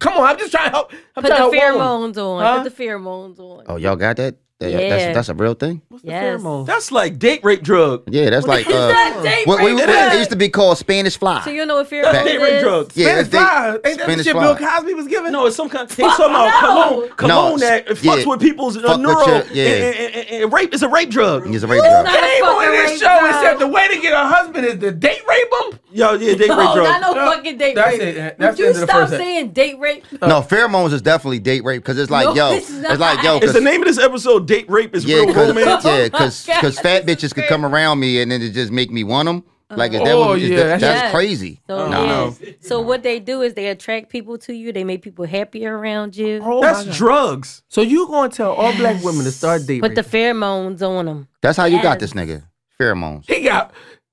Come on, I'm just trying to help. I'm Put the pheromones on. Huh? Put the pheromones on. Oh, y'all got that? That, yeah. that's, that's a real thing? What's yes. the pheromone? That's like date rape drug. Yeah, that's what like... Is uh, that date what, rape what, what, it used to be called Spanish fly. So you know what pheromone that's is? Date rape drug. Yeah, Spanish fly. Ain't that Spanish the shit fly. Bill Cosby was giving? No, it's some kind of... He's talking about cologne. Cologne that fucks with people's uh, neuro. Yeah. And, and, and rape is a rape drug. It's a rape drug. Not a fucking rape drug. Except the way to get a husband is to date rape him? Yo, yeah, date rape drug. No, not no fucking date rape. Would you stop saying date rape? No, pheromones is definitely date rape because it's like, yo... It's like, yo... It's the name of this episode... Date rape is yeah, real romance. Yeah, because because fat bitches could come around me and then it just make me want them. Like is that, oh, what, is yeah, that that's yeah. crazy. So, no. yeah. so what they do is they attract people to you. They make people happier around you. Oh, that's drugs. So you gonna tell all yes. black women to start dating? Put the pheromones on them. That's how you yes. got this nigga. Pheromones. He got.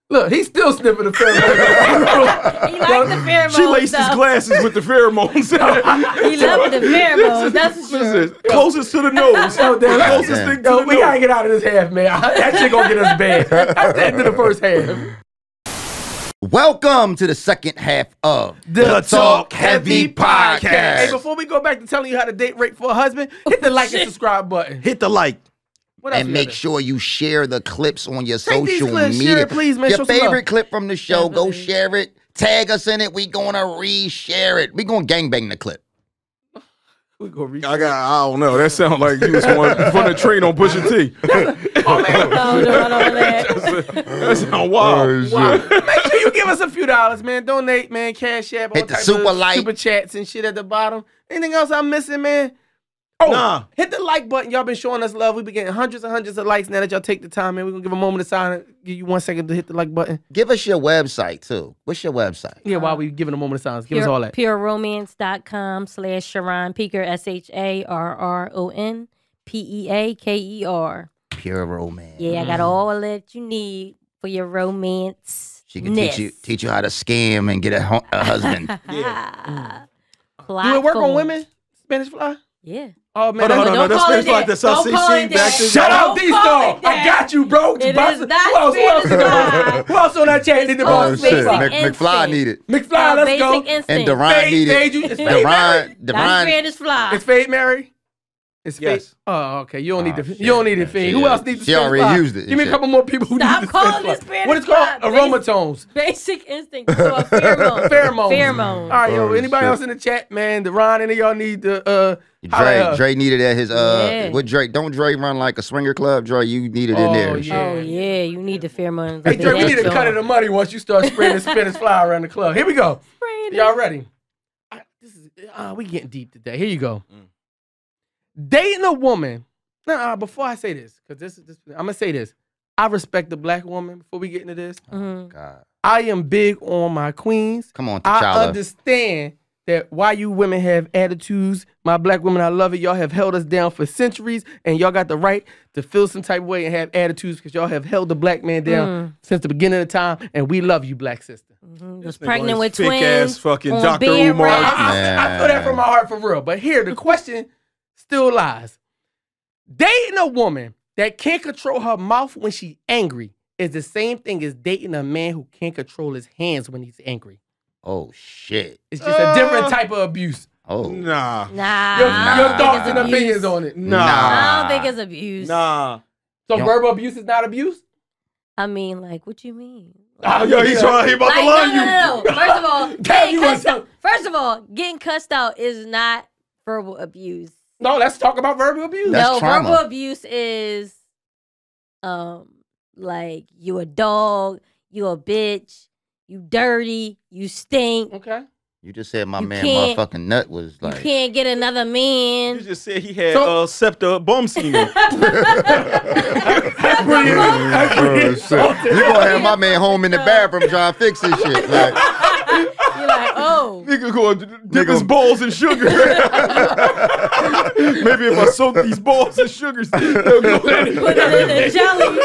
Look, he's still sniffing the pheromones. He likes the pheromones. She laced though. his glasses with the pheromones. He loved the pheromones. That's what sure. Closest to the nose. Oh, damn, closest damn. thing to yo, the we nose. gotta get out of this half, man. That shit gonna get us bad. That's the end of the first half. Welcome to the second half of the, the Talk Heavy Podcast. Podcast. Hey, before we go back to telling you how to date rape for a husband, hit the oh, like shit. and subscribe button. Hit the like. And make sure you share the clips on your Take social clips, media. Share it, please. Make your sure favorite clip from the show, Definitely. go share it. Tag us in it. We gonna reshare it. We gonna gangbang the clip. We gonna re I got. I don't know. That sounds like you was going from the train on Pusha T. Oh, man. No, no, no, no, that sounds wild. wild. Make sure you give us a few dollars, man. Donate, man. Cash app. Hit the super like, super chats and shit at the bottom. Anything else I'm missing, man? Oh, nah. Hit the like button. Y'all been showing us love. We've been getting hundreds and hundreds of likes. Now that y'all take the time, man, we're going to give a moment of silence. Give you one second to hit the like button. Give us your website, too. What's your website? Yeah, while we're giving a moment of silence. Give Pure, us all that. pure romance dot com slash Sharron Peaker, S H A R R O N P E A K E R. Pure Romance. Yeah, I got all that you need for your romance. She can teach you, teach you how to scam and get a, a husband. Yeah. Mm. Do it work on women? Spanish fly? Yeah. Oh, man. Oh, no, no, no. That's Spanish fly. That's L C C. Shout out D-Star. I got you, bro. It is not Spanish fly. Who else on that chat needed the ball? McFly needed. McFly, let's go. And Deron needed. Deron. That's Spanish fly. It's Fade Mary. It's yes. Oh, okay. You don't need the. You don't need the fade. Who else needs the Spanish fly? She already used it. Give me a couple more people who need the Spanish fly. What is called? Aromatones. Basic instinct. Pheromones. Pheromones. All right, yo. Anybody else in the chat, man? Deron, any of y'all need the? uh Dre, uh, Dre needed at his uh yeah. what Dre don't Dre run like a swinger club, Dre, you need it oh, in there. Yeah. Oh yeah, you need the pheromones. Hey Dre, we need to cut it the money once you start spreading the Spanish fly around the club. Here we go. Y'all ready? I, this is uh we getting deep today. Here you go. Mm. Dating a woman. Nah, before I say this, because this is this I'm gonna say this. I respect the black woman before we get into this. Oh, mm-hmm. God. I am big on my queens. Come on, T'Challa. I understand. That why you women have attitudes, my black women, I love it. Y'all have held us down for centuries, and y'all got the right to feel some type of way and have attitudes because y'all have held the black man down mm. since the beginning of the time, and we love you, black sister. Mm-hmm. Just pregnant with twins. Thick ass fucking Doctor Umar. I, I, I feel that from my heart for real. But here, the question still lies. Dating a woman that can't control her mouth when she's angry is the same thing as dating a man who can't control his hands when he's angry. Oh shit! It's just uh, a different type of abuse. Oh nah, nah. Your, your nah. thoughts and opinions on it. Nah. nah, I don't think it's abuse. Nah. So yo. verbal abuse is not abuse. I mean, like, what you mean? Like, oh, yo, he's trying. He about like, to lie no, no, no, no. First of all, getting cussed out, first of all, getting cussed out is not verbal abuse. No, let's talk about verbal abuse. That's no, trauma. Verbal abuse is, um, like you a dog, you a bitch. You dirty. You stink. Okay. You just said my you man motherfucking nut was like... You can't get another man. You just said he had so, uh, septa bomb senior. That's pretty insulting. You're going to have my man home in the bathroom trying to fix this shit. Like, you're like, oh. Nigga going to dip his balls in sugar. Maybe if I soak these balls in sugar, they'll go in. Put it in the jelly.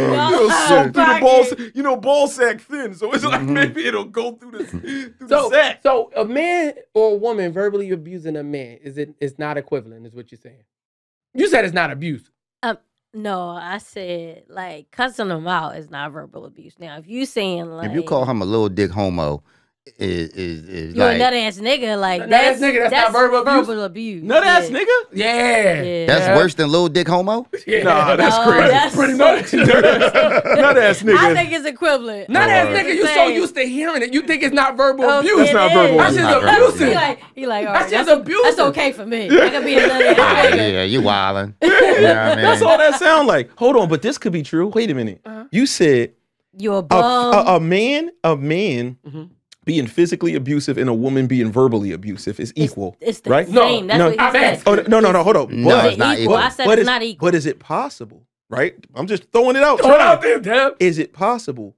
It'll soak through the balls, you know, ball sack thin, so it's like mm-hmm. maybe it'll go through the, through so, the sack. So a man or a woman verbally abusing a man is it? It's not equivalent, is what you're saying. You said it's not abuse. Um, no, I said like cussing them out is not verbal abuse. Now, if you saying like if you call him a little dick homo. is is, is you're like, a nut ass nigga. Like nut that's, ass nigga. That's, that's not verbal abuse. Verbal abuse. Nut yeah. ass nigga. Yeah. yeah. That's yeah. worse than little dick homo. Yeah. No, that's no, crazy. That's pretty nut. Nut ass nigga. I think it's equivalent. Nut uh, ass nigga. You so used to hearing it. You think it's not verbal okay, abuse. It's not verbal abuse. That's just abusive. He like, he like all right, that's, that's abuse. That's okay for me. I can be a nut ass nigga. Yeah, you wildin'. You know what I mean? That's all that sound like. Hold on, but this could be true. Wait a minute. Uh-huh. You said you're a bum. A, a, a man, a man. Mm-hmm. Being physically abusive and a woman being verbally abusive is equal, it's, it's the right? Same. No, that's no, what I said. Oh, no, no, no, hold on. No, but, it's not equal. I said it's not equal. But is it possible, right? I'm just throwing it out. Throw it out there, Deb. Is it possible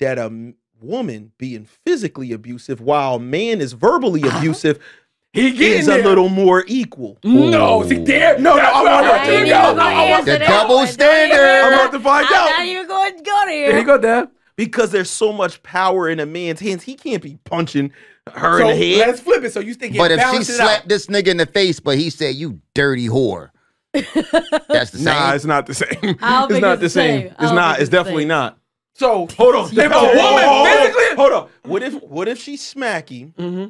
that a woman being physically abusive while a man is verbally abusive uh-huh. He gets a little more equal. Ooh. No, see, damn, no, no, I want to find out. The double standard. I'm about to find out. I'm not even going to go there. There you go, Deb. Because there's so much power in a man's hands, he can't be punching her so in the head. Let's flip it. So you think? But if she slapped out. This nigga in the face, but he said, "You dirty whore," that's the same. Nah, it's not the same. It's not it's the same. same. It's not. It's, it's definitely same. not. So hold on. If a woman physically, hold on. What if? What if she smacky? Mm-hmm.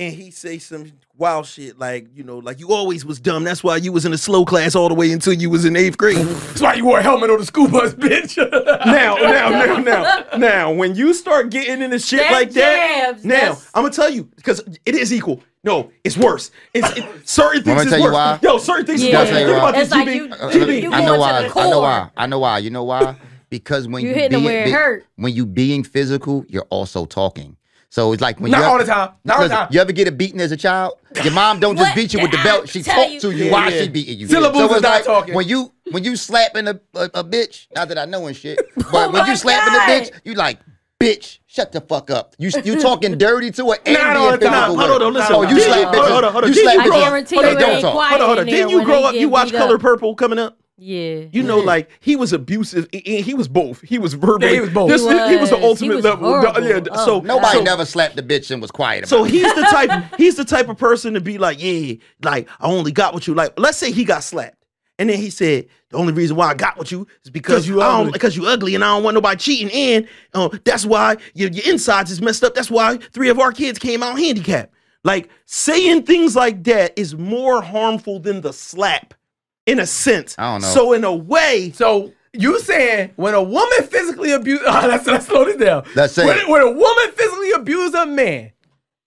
And he say some wild shit like, you know, like, you always was dumb. That's why you was in a slow class all the way until you was in eighth grade. That's why you wore a helmet on the school bus, bitch. now, now, now, now, now, when you start getting into shit that like jabs, that, now, that's... I'm going to tell you, because it is equal. No, it's worse. It's it, certain things is worse. Why? Yo, certain things yeah. is worse. Think about this. Like you, you, you, you I know why. I know why. I know why. You know why? Because when you, you being, where it hurt. when you being physical, you're also talking. So it's like when not all the time. Not all the time. You ever get a beating as a child? Your mom don't just beat you with the belt. She talked to you while she beating you. Syllables is not talking. When you when you slapping a, a a bitch, not that I know and shit, but when you slapping a bitch, you like, bitch, shut the fuck up. You you talking dirty to her and being physical with her. Hold on, listen. Oh, you slap bitches. You slap bitches. I guarantee you ain't quiet. Hold on, hold on. Didn't you grow up? You watch Color Purple coming up? Yeah, you know, like he was abusive. He, he was both. He was verbally. Yeah, he was both. He was, he was the ultimate was level. The, yeah. Oh, so nobody so, never slapped the bitch and was quiet about so it. He's the type. He's the type of person to be like, yeah, like I only got what you like. Let's say he got slapped, and then he said, the only reason why I got with you is because you I don't because you ugly and I don't want nobody cheating, and uh, that's why your, your insides is messed up. That's why three of our kids came out handicapped. Like saying things like that is more harmful than the slap. In a sense. I don't know. So in a way. So you saying when a woman physically abused. Oh, let's, let's slow this down. Let's say when, when a woman physically abused a man.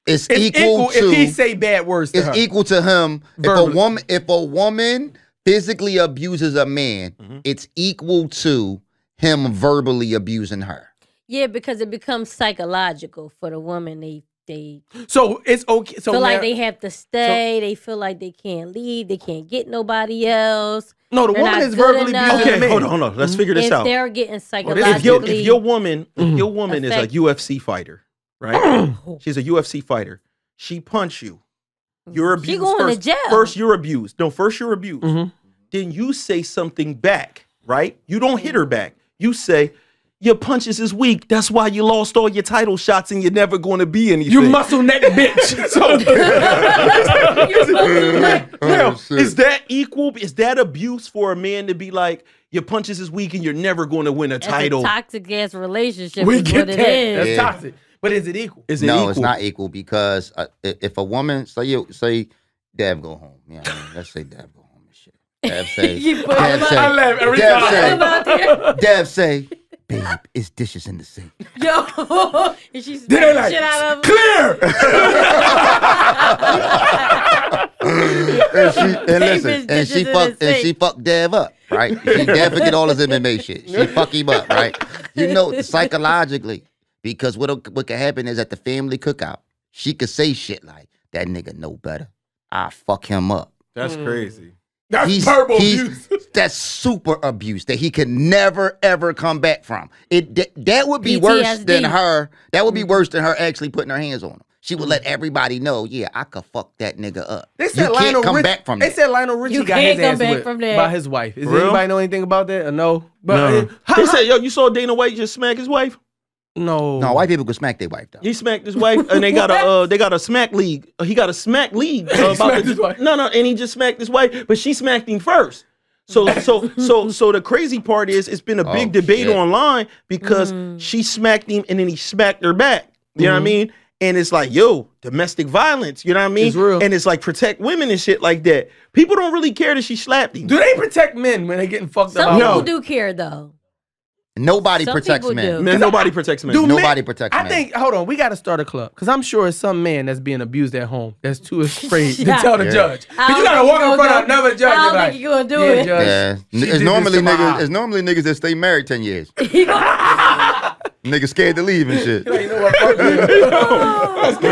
It's, it's equal, equal to. If he say bad words to it's her. It's equal to him. Verbally. If a woman, if a woman physically abuses a man, mm-hmm. it's equal to him verbally abusing her. Yeah, because it becomes psychological for the woman. They. They so it's okay. So feel like they have to stay. So, they feel like they can't leave. They can't get nobody else. No, the they're woman is verbally abusing. Okay, man. hold on, hold on. Let's mm-hmm. figure this if out. They're getting psychologically. If your, if your woman, mm-hmm. if your woman affect. is a U F C fighter, right? She's a U F C fighter. She punch you. You're abused. She going first. to jail. First, you're abused. No, first you're abused. Mm-hmm. Then you say something back, right? You don't hit her back. You say, your punches is weak. That's why you lost all your title shots and you're never going to be anything. You muscle neck bitch. So, now, is that equal? Is that abuse for a man to be like, your punches is weak and you're never going to win a That's title? A toxic ass relationship. We is get what that. It is. That's yeah. toxic. But is it equal? Is it no, equal? It's not equal because uh, if a woman, say, you, say, Dev go home. Yeah, I mean, let's say Dev go home and shit. Dev say, Dev say, Dev say, babe, it's dishes in the sink. Yo, and she's They're like, shit out of clear. and she, and listen, and she fucked, and she fucked Dev up, right? She Dev forget all his M M A shit. She fuck him up, right? You know, psychologically, because what what could happen is at the family cookout, she could say shit like, "That nigga know better. I fuck him up." That's mm. crazy. That's he's, verbal he's, abuse. That's super abuse that he could never ever come back from. It th that would be P T S D. Worse than her. That would be worse than her actually putting her hands on him. She would let everybody know, yeah, I could fuck that nigga up. They said you Lionel can't come Rich back from that. They said Lionel Richie you got his ass whipped by his wife. Does anybody know anything about that? Or no. But no. It, how, they how, said, yo, you saw Dana White just smack his wife? No. No, white people could smack their wife though. He smacked his wife, and they got a uh, they got a smack league. Uh, he got a smack league. Uh, about the, no, no, and he just smacked his wife, but she smacked him first. So, so, so, so the crazy part is, it's been a big oh, debate shit. online because mm. she smacked him, and then he smacked her back. You mm-hmm. know what I mean? And it's like, yo, domestic violence. You know what I mean? It's real. And it's like, protect women and shit like that. People don't really care that she slapped him. Do they protect men when they're getting fucked up? Some people do care, though. Nobody protects men. Man, nobody protects men. Nobody protects men. I think, hold on, we got to start a club. Because I'm sure it's some man that's being abused at home that's too afraid to tell the judge. Because you got to walk in front of another judge. I don't think you're going to do it. Yeah. It's normally niggas that stay married ten years. Niggas scared to leave and shit. You know what? Fuck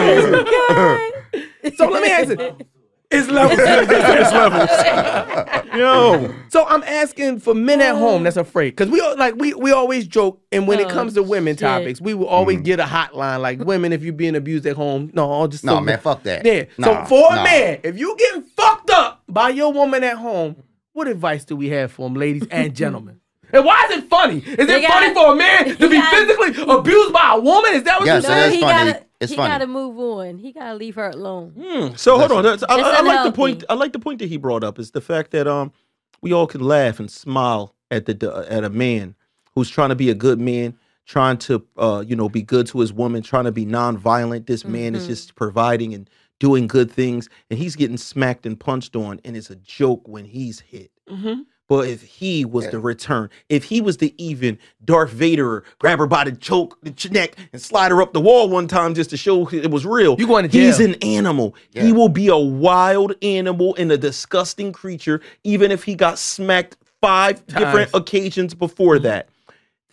you. So let me ask it. It's levels. It's levels. Yo. So I'm asking for men at home that's afraid. Because we like we we always joke, and when oh, it comes to women shit. topics, we will always mm-hmm. get a hotline. Like, women, if you're being abused at home, no, I'll just... No, man, that. fuck that. Yeah. Nah, so for nah. a man, if you getting fucked up by your woman at home, what advice do we have for them, ladies and gentlemen? And why is it funny? Is they it gotta, funny for a man to be gotta, physically abused by a woman? Is that what you're saying? It's funny. Gotta, It's he funny. gotta move on. He gotta leave her alone. Mm. So that's hold on. That's, I, that's I like the point. I like the point that he brought up, is the fact that um we all can laugh and smile at the at a man who's trying to be a good man, trying to uh you know be good to his woman, trying to be nonviolent. This mm-hmm. man is just providing and doing good things, and he's getting smacked and punched on, and it's a joke when he's hit. Mm-hmm. But if he was yeah. the return, if he was the even Darth Vader, grab her by the choke, the neck, and slide her up the wall one time just to show it was real. You going to jail. He's an animal. Yeah. He will be a wild animal and a disgusting creature, even if he got smacked five Times. different occasions before mm-hmm. that.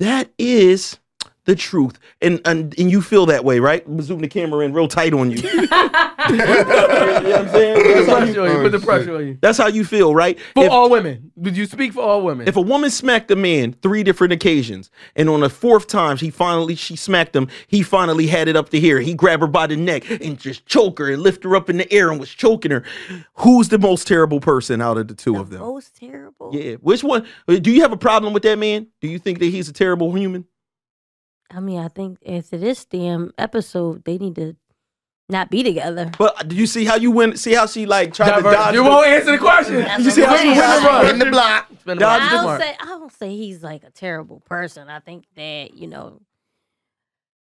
That is the truth. And, and and you feel that way, right? I'm zooming the camera in real tight on you. You know what I'm saying? Put the pressure on you. Put the pressure on you. That's how you feel, right? For if, all women. Did you speak for all women? If a woman smacked a man three different occasions, and on the fourth time she finally she smacked him, he finally had it up to here. He grabbed her by the neck and just choked her and lifted her up in the air and was choking her. Who's the most terrible person out of the two the of them? Most terrible? Yeah. Which one? Do you have a problem with that man? Do you think that he's a terrible human? I mean, I think after this damn episode, they need to not be together. But do you see how you went? See how she like tried Divert. to dodge? You the, won't answer the question. You see how she went around in the block. I don't say I don't say he's like a terrible person. I think that you know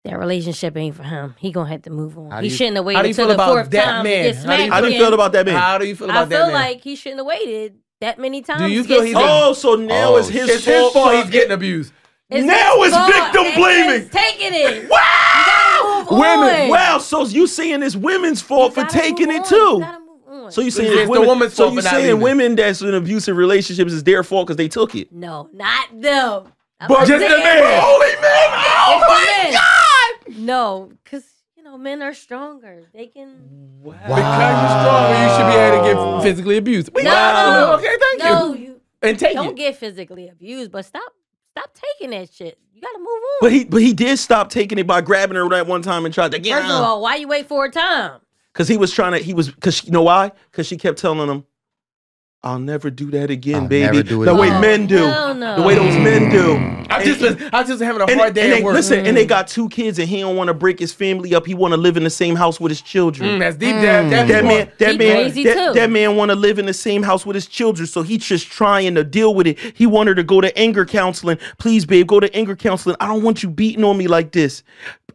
that relationship ain't for him. He gonna have to move on. He shouldn't have waited until the fourth time to get smacked. How do you feel about that man? How do you feel about that man? I feel like he shouldn't have waited that many times. Do you feel he's oh so now it's his fault he's getting abused? It's now it's victim blaming. It's taking it. Wow! You gotta move women. On. Wow, so you saying it's women's fault for taking it too. You so you saying it's, it's women, the woman's so fault you saying leaving. Women that's in abusive relationships is their fault because they took it. No, not them. I'm but just the man. Holy man. Oh my God. No, because you know, men are stronger. They can wow. Because you're stronger, you should be able to get physically abused. No. Wow. Okay, thank no, you. you. And take don't it. Don't get physically abused, but stop. Stop taking that shit. You gotta move on. But he, but he did stop taking it by grabbing her that one time and tried to get her. First of all, why you wait for a time? Because he was trying to. He was. Because you know why? Because she kept telling him, "I'll never do that again, I'll baby." The no, way men do. No, no. The way those men do. I just, I just having a hard day and they, at work. Listen, mm. and they got two kids, and he don't want to break his family up. He want to live in the same house with his children. Mm, that's deep. Mm. That, that, that man, that he man, that, that man want to live in the same house with his children. So he just trying to deal with it. He wanted to go to anger counseling. Please, babe, go to anger counseling. I don't want you beating on me like this.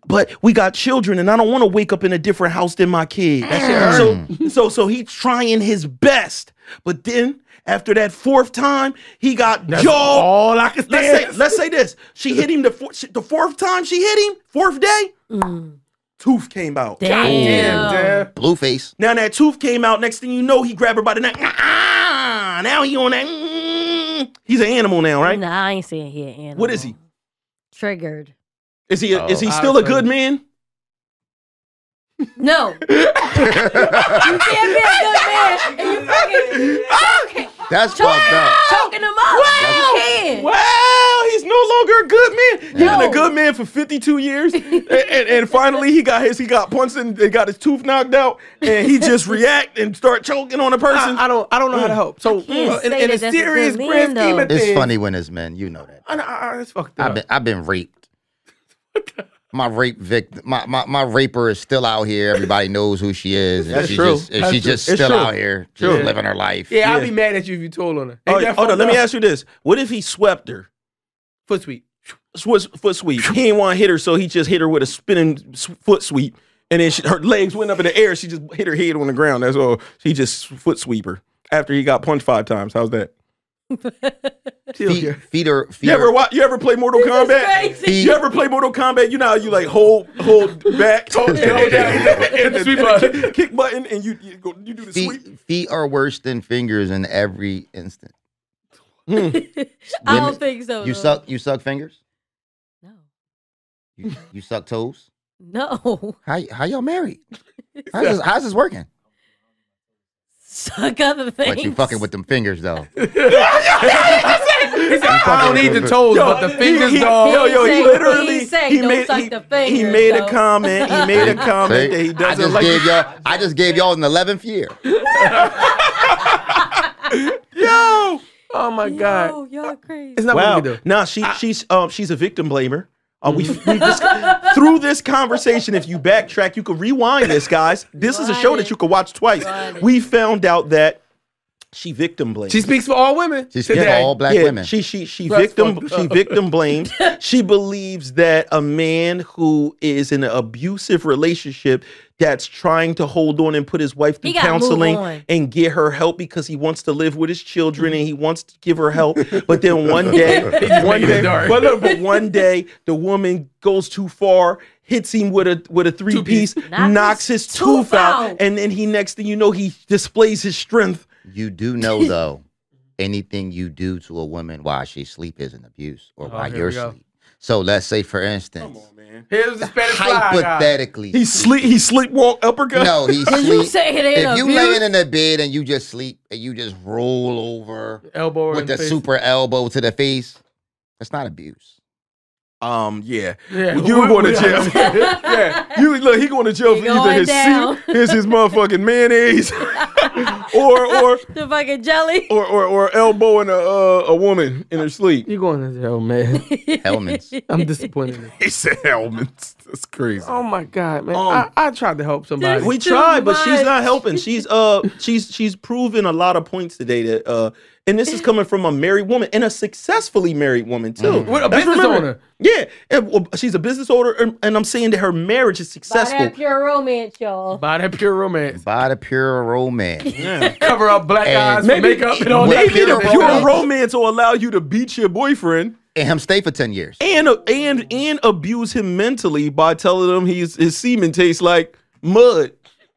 But we got children, and I don't want to wake up in a different house than my kid. That's mm. so, so, so he's trying his best. But then, after that fourth time, he got That's jawed. All I can let's say. Let's say this: she hit him the four, the fourth time. She hit him fourth day. Mm. Tooth came out. Damn. Damn, damn, blue face. Now that tooth came out. Next thing you know, he grabbed her by the neck. Ah, now he on that. Mm. He's an animal now, right? No, I ain't saying he an animal. What is he? Triggered. Is he? A, oh, is he still a good man? No. You can't be a good man and you fucking choking. That's fucked up. Choking him up. Wow. You can. Wow, he's no longer a good man. No. He's been a good man for fifty-two years, and, and, and finally he got his he got punched and they got his tooth knocked out, and he just react and start choking on a person. I, I don't I don't know mm. how to help. So uh, in, in a serious grand scheme of things, it's funny when it's men. You know that. I, I, I, it's fucked up. I've been I've been raped. My rape victim, my, my my raper is still out here. Everybody knows who she is. And That's she true. Just, and That's she's true. just still out here, just true. living her life. Yeah, yeah, I'll be mad at you if you told on her. Ain't oh, hold on. Up? Let me ask you this: what if he swept her? Foot sweep. Swiss, foot sweep. He didn't want to hit her, so he just hit her with a spinning foot sweep. And then she, her legs went up in the air. She just hit her head on the ground. That's all. She just foot sweep her after he got punched five times. How's that? feet, feet are, feet you ever watch, you ever play Mortal Kombat? You ever play Mortal Kombat? You know how you like hold hold back, hold and, and, and, and, and kick, kick button, and you you, go, you do the feet, sweep. Feet are worse than fingers in every instant. Hmm. Women, I don't think so. You though. suck. You suck fingers. No. You, you suck toes. No. How how y'all married? How's this, how's this working? Suck other things. But you fucking with them fingers though. He said, I don't need the toes, yo, but the fingers he, he, though. Yo, yo, he literally he, said, he made he, the fingers, he made though. a comment. He made a comment that he doesn't I just like. Gave y'all, I just gave y'all an eleventh year. Yo. Oh my yo, god. Y'all crazy. It's not wow. what we do. Nah, she I, she's um she's a victim blamer. Uh, we, we just, through this conversation, if you backtrack, you can rewind this, guys. This is a show that you can watch twice. We found out that she victim blames. She speaks for all women. She speaks today. for all black yeah, women. She she she That's victim she victim blames. She believes that a man who is in an abusive relationship that's trying to hold on and put his wife through counseling and get her help because he wants to live with his children and he wants to give her help. But then one day, one day, but, but one day the woman goes too far, hits him with a with a three piece, knocks his tooth out, and then he next thing you know he displays his strength. You do know though, anything you do to a woman while she's asleep is an abuse, or oh, while you're asleep. So let's say, for instance, come on, man. Here's the Spanish hypothetically, fly, he sleep, he sleepwalk uppercut. No, he sleep. You say it ain't if you laying in the bed and you just sleep and you just roll over, elbow with the face. super elbow to the face, that's not abuse. Um, yeah, yeah. Well, you we're, going we're, to jail. yeah, you look, he going to jail for either his down. soup, his his motherfucking mayonnaise, or or the fucking jelly, or or, or elbowing a uh, a woman in her sleep. You going to jail, man? Helmets. I'm disappointed. He said helmets. That's crazy. Oh my god, man! Um, I, I tried to help somebody. We tried, but much. she's not helping. She's uh, she's she's proven a lot of points today that uh. And this is coming from a married woman and a successfully married woman, too. Mm-hmm. With a That's business owner. Yeah. And, well, she's a business owner, and, and I'm saying that her marriage is successful. Buy that Pure Romance, y'all. Buy that Pure Romance. Buy the Pure Romance. Yeah. Cover up black eyes, maybe, makeup, and all that. Maybe the Pure Romance will allow you to beat your boyfriend. And him stay for ten years. And and and abuse him mentally by telling him he's, his semen tastes like mud.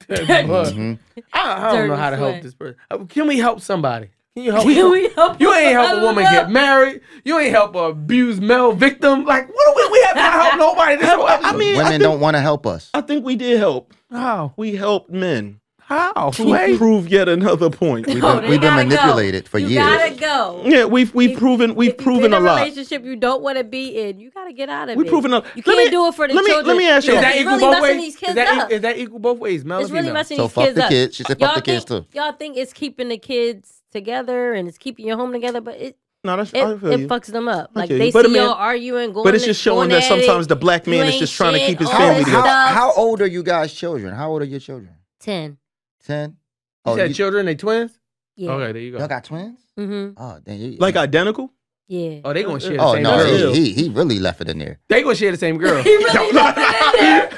mm-hmm. I, I don't know how to help this person. Can we help somebody? You, help, you, help you ain't help a woman get married. You ain't help an abused male victim. Like, what do we, we have to help nobody? This I mean, Women I think, don't want to help us. I think we did help. How? We helped men. How? To prove yet another point. We've been, oh, we've been manipulated go. for you years. You gotta go. Yeah, we've, we've if, proven, we've proven a, a lot. If you're in a relationship you don't want to be in, you gotta get out of we've it. We've proven a lot. You can't me, do it for the let children. Me, let me ask you. Is that equal both ways? Is that, is that equal both ways? Mel it's really messing these kids up. She said fuck the kids too. Y'all think it's keeping the kids together and it's keeping your home together, but it no, that's, it, it fucks them up. Like okay. they but see I mean, y'all arguing, going. But it's just showing that sometimes it, the black man is just trying to keep his family together. How, how old are you guys' children? How old are your children? Ten. Ten. Oh, you said you, children? They twins? Yeah. Okay, there you go. Y'all got twins? Mm-hmm. Oh, damn. You, like identical? Yeah. Oh, they gonna share the oh, same no, girl. Oh no, he he really left it in there. They gonna share the same girl. He really left it in there.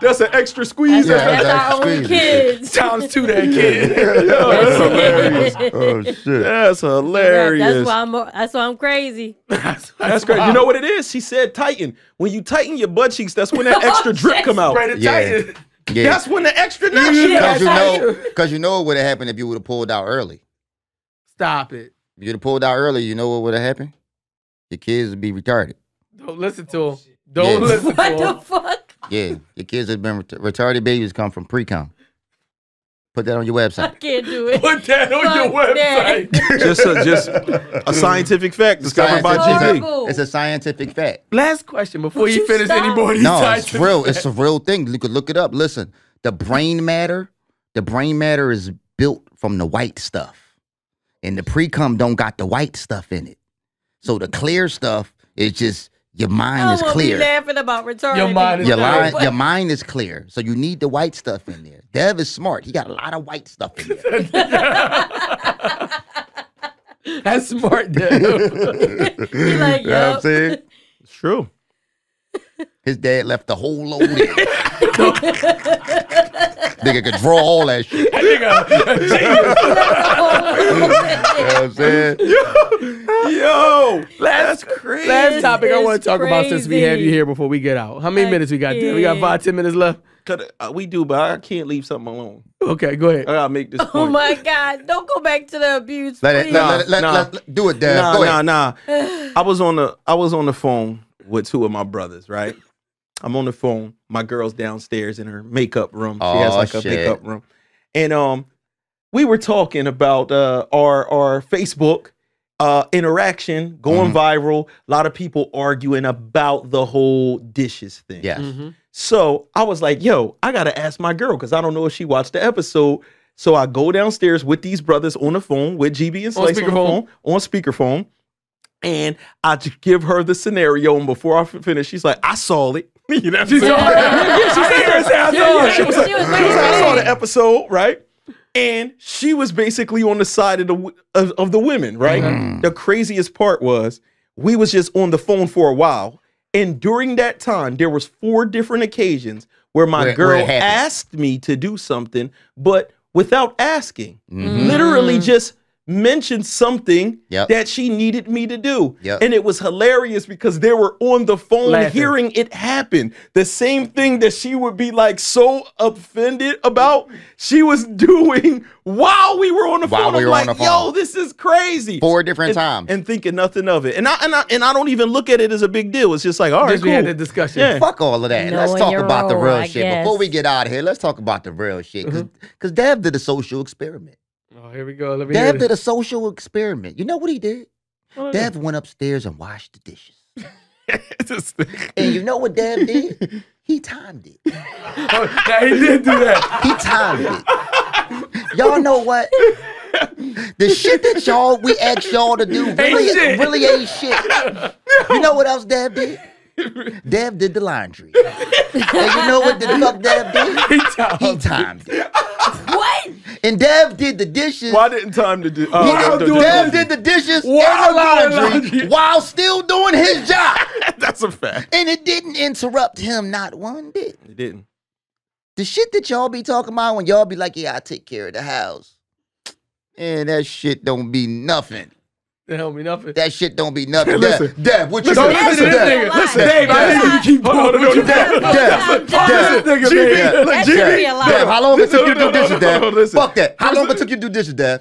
That's an extra squeeze. That's, yeah, that's our squeeze. Own kids. Times two that kid. Yo, that's hilarious. Oh shit. That's hilarious. Yeah, that's why I'm. That's why I'm crazy. that's, that's crazy. Wow. You know what it is? She said, "Tighten." When you tighten your butt cheeks, that's when that extra drip come out. Right, yeah. yeah. That's when the extra drip. Because you know, because you know what would have happened if you would have pulled out early. Stop it. If you'd have pulled out early, you know what would have happened? Your kids would be retarded. Don't listen to them. Don't yeah. listen to them. What the fuck? Yeah, your kids have been ret retarded babies come from pre-com. Put that on your website. I can't do it. Put that on Fuck your website. just, a, just a scientific fact discovered by G P. It's a scientific fact. Last question before Would you, you finish anybody. No, it's real. It's a real thing. You could look it up. Listen, the brain matter, the brain matter is built from the white stuff. And the pre-com don't got the white stuff in it. So the clear stuff is just... Your mind is clear. Laughing about retarded. Your mind is your, line, your mind is clear. So you need the white stuff in there. Dev is smart. He got a lot of white stuff in there. That's smart, dude. He like, you know what I'm saying? It's true. His dad left the whole load in. Nigga could draw all that shit. That nigga. You know what I'm saying? Yo, yo, last, that's crazy. Last topic I want to talk crazy. about since we have you here before we get out. How many I minutes we got? Did. We got five, ten minutes left. Uh, we do, but I can't leave something alone. Okay, go ahead. I gotta make this point. Oh my God! Don't go back to the abuse. Let it, nah, let, let, nah. let, let, do it, Dad. Nah, go nah, ahead. nah. I was on the I was on the phone with two of my brothers, right? I'm on the phone. My girl's downstairs in her makeup room. Oh, she has like shit. a makeup room. And um, we were talking about uh, our, our Facebook uh, interaction going mm-hmm. viral. A lot of people arguing about the whole dishes thing. Yeah. Mm-hmm. So I was like, yo, I got to ask my girl because I don't know if she watched the episode. So I go downstairs with these brothers on the phone with G B and Slice on speakerphone. On, the phone, on speakerphone. And I give her the scenario, and before I finish, she's like, I saw it. You know what I'm saying? Yeah, she said, I saw it. She was like, I saw the episode, right? And she was basically on the side of the of, of the women, right? Mm-hmm. The craziest part was we was just on the phone for a while, and during that time, there was four different occasions where my where, girl where asked me to do something, but without asking, mm-hmm. literally just mentioned something yep. that she needed me to do. Yep. And it was hilarious because they were on the phone Laughing. hearing it happen. The same thing that she would be like so offended about, she was doing while we were on the while phone. We I'm like, yo, this is crazy. Four different and, times. And thinking nothing of it. And I, and, I, and I don't even look at it as a big deal. It's just like, all right, just cool. We had the discussion. Yeah. Fuck all of that. No, let's talk about role, the real I shit. Guess. Before we get out of here, let's talk about the real shit. Because mm-hmm. Dev did a social experiment. Oh, here we go. Let me Dev did a social experiment. You know what he did? What Dev did? went upstairs and washed the dishes. And you know what Dev did? He timed it. Oh, yeah, he did do that. He timed it. Y'all know what? The shit that y'all, we asked y'all to do really ain't shit. Really ain't shit. No. You know what else Dev did? Dev did the laundry. And you know what the fuck Dev did? He timed, he timed it. it. What? And Dev did the dishes. Why didn't time to do? Uh, did, Dev did the dishes while and the laundry, laundry while still doing his job. That's a fact. And it didn't interrupt him not one bit. It didn't. The shit that y'all be talking about when y'all be like, yeah, I take care of the house. And that shit don't be nothing. That don't be nothing. That shit don't be nothing. Dev, Dev, what you doing? Don't listen to this nigga. Listen, Dave, I didn't even keep going on you. Dev, Dev, Dev, G B. Dev, how long it took you to do dishes, Dev? Fuck that. How long it took you to do dishes, Dev?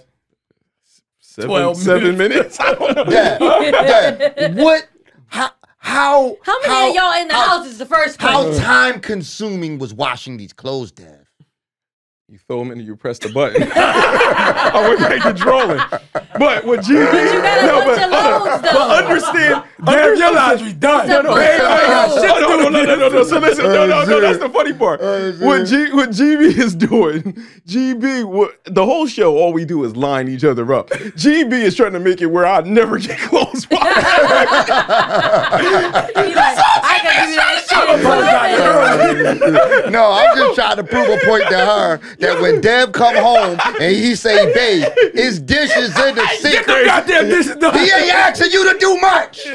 Seven minutes. Dev, Dev, what? How? How? How many of y'all in the house is the first place? How time consuming was washing these clothes, Dev? You throw them in and you press the button. I went back to drawing. But what G B... But you gotta no, but, your loads, though. But understand... Damn, your laundry done. No, no, no, no, no, no. So listen, no, no, no, that's the funny part. What, G, what G B is doing, G B, what, the whole show, all we do is line each other up. G B is trying to make it where I never get clothes washed. Like, I gotta do that shit. No, I'm just trying to prove a point to her. That when Dev come home and he say, babe, his dishes in the sink. Get them goddamn dishes done. He ain't asking you to do much.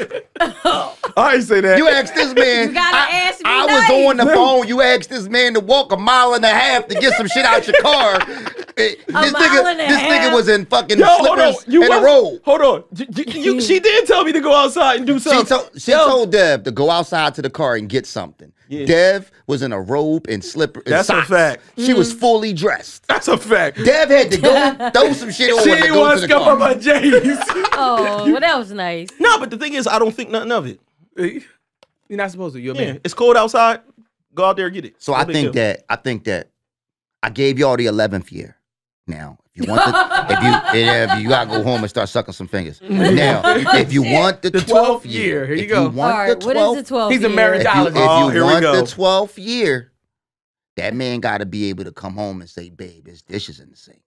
I ain't say that. You asked this man. You gotta I, ask me I nice. was on the phone. You asked this man to walk a mile and a half to get some shit out your car. This nigga, this nigga was in fucking Yo, slippers and a robe. Hold on. You, you, she did tell me to go outside and do something. She told, she told Dev to go outside to the car and get something. Yeah. Dev was in a robe and slippers. That's socks. a fact. She mm-hmm. was fully dressed. That's a fact. Dev had to go throw some shit on. She didn't want to scuff up my J's. Oh, well, that was nice. No, but the thing is, I don't think nothing of it. You're not supposed to. You're yeah. a man. It's cold outside. Go out there and get it. So no I think deal. that I think that I gave y'all the eleventh year. Now, if you want, the, if you if you gotta go home and start sucking some fingers. Now, if you want the twelfth year, here you go. All right, what is the twelfth year? He's a marriageologist. If you, if oh, you here want we go. the twelfth year, that man gotta be able to come home and say, "Babe, there's dishes in the sink."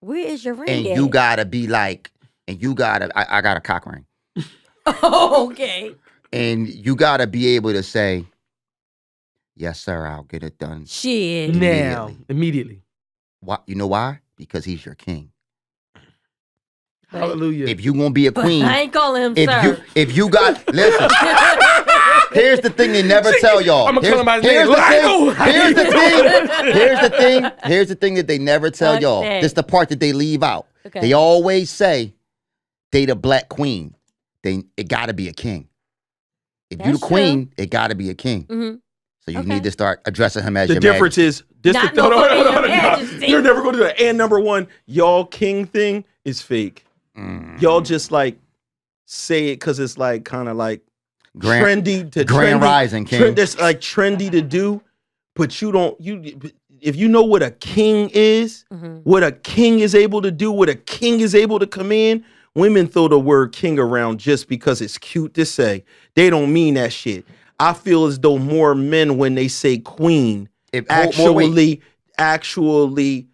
Where is your ring? And at? you gotta be like, and you gotta, I, I got a cock ring. Oh, okay. And you gotta be able to say, "Yes, sir, I'll get it done." Shit, immediately. now, immediately. Why? You know why? Because he's your king. Hallelujah. If you gonna be a queen, I ain't calling him if sir. You, if you got, listen. Here's the thing they never tell y'all. I'm gonna call him by his name. Here's the thing. Here's the thing. Here's the thing that they never tell y'all. This is the part that they leave out. Okay. They always say, date a black queen. They it gotta be a king. If That's you the queen, true. It gotta be a king. Mm-hmm. So you okay. need to start addressing him as the your The difference majesty. Is this the, no, no, no, no, no. You're never gonna do that. And number one, y'all king thing is fake. Mm. Y'all just like say it because it's like kind of like grand, trendy to grand trendy, rising king. Trend, it's like trendy to do, but you don't. You if you know what a king is, mm-hmm. what a king is able to do, what a king is able to command. Women throw the word king around just because it's cute to say. They don't mean that shit. I feel as though more men when they say queen if, actually actually.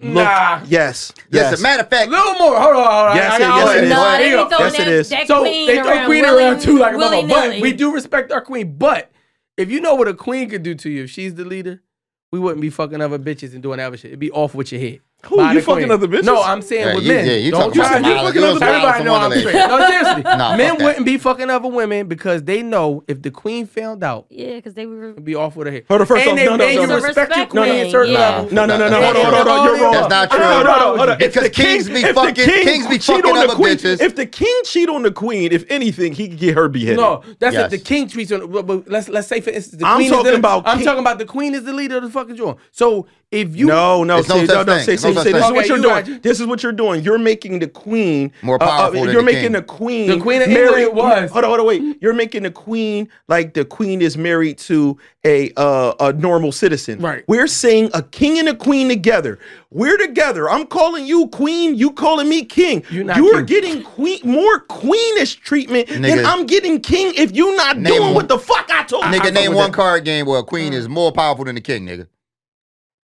Look, nah. Yes. Yes. As a matter of fact, a little more. Hold on. Hold on. Yes, I got it, it is. No, they throw yes, that, it is. That so they throw around queen willy, around too, like a mother. But we do respect our queen. But if you know what a queen could do to you, if she's the leader, we wouldn't be fucking other bitches and doing other shit. It'd be off with your head. Who you fucking queen. Other bitches? No, I'm saying yeah, with you, men. Yeah, you don't try. You fucking other bitches. Everybody know I'm straight. No, seriously. Men wouldn't be fucking other women because they know if the queen found out, yeah, because they would be off with her head. Hold on, first off, no, no, no, respect your queen at certain levels. No, no, no, no, hold on, hold on, you're wrong. That's not true. No, no, hold on. Because kings be fucking, kings be fucking other bitches. If the king cheat on the queen, if anything, he could get her beheaded. No, that's if the king cheats on. But let's let's say for instance, the queen. I'm talking about. I'm talking about the queen is the leader of the fucking joint. So if you no, no, no, no, say. So say, this okay, is what you're you doing. Right. This is what you're doing. You're making the queen more powerful. Uh, uh, you're than the making king. The queen. The queen of Mary England was. Hold on, hold on, wait. You're making the queen like the queen is married to a uh, a normal citizen. Right. We're saying a king and a queen together. We're together. I'm calling you queen. You calling me king. You're not you're king. Getting queen more queenish treatment nigga. Than I'm getting king. If you're not name doing one. What the fuck I told you. Nigga, I, I name one that. Card game where a queen is more powerful than a king, nigga.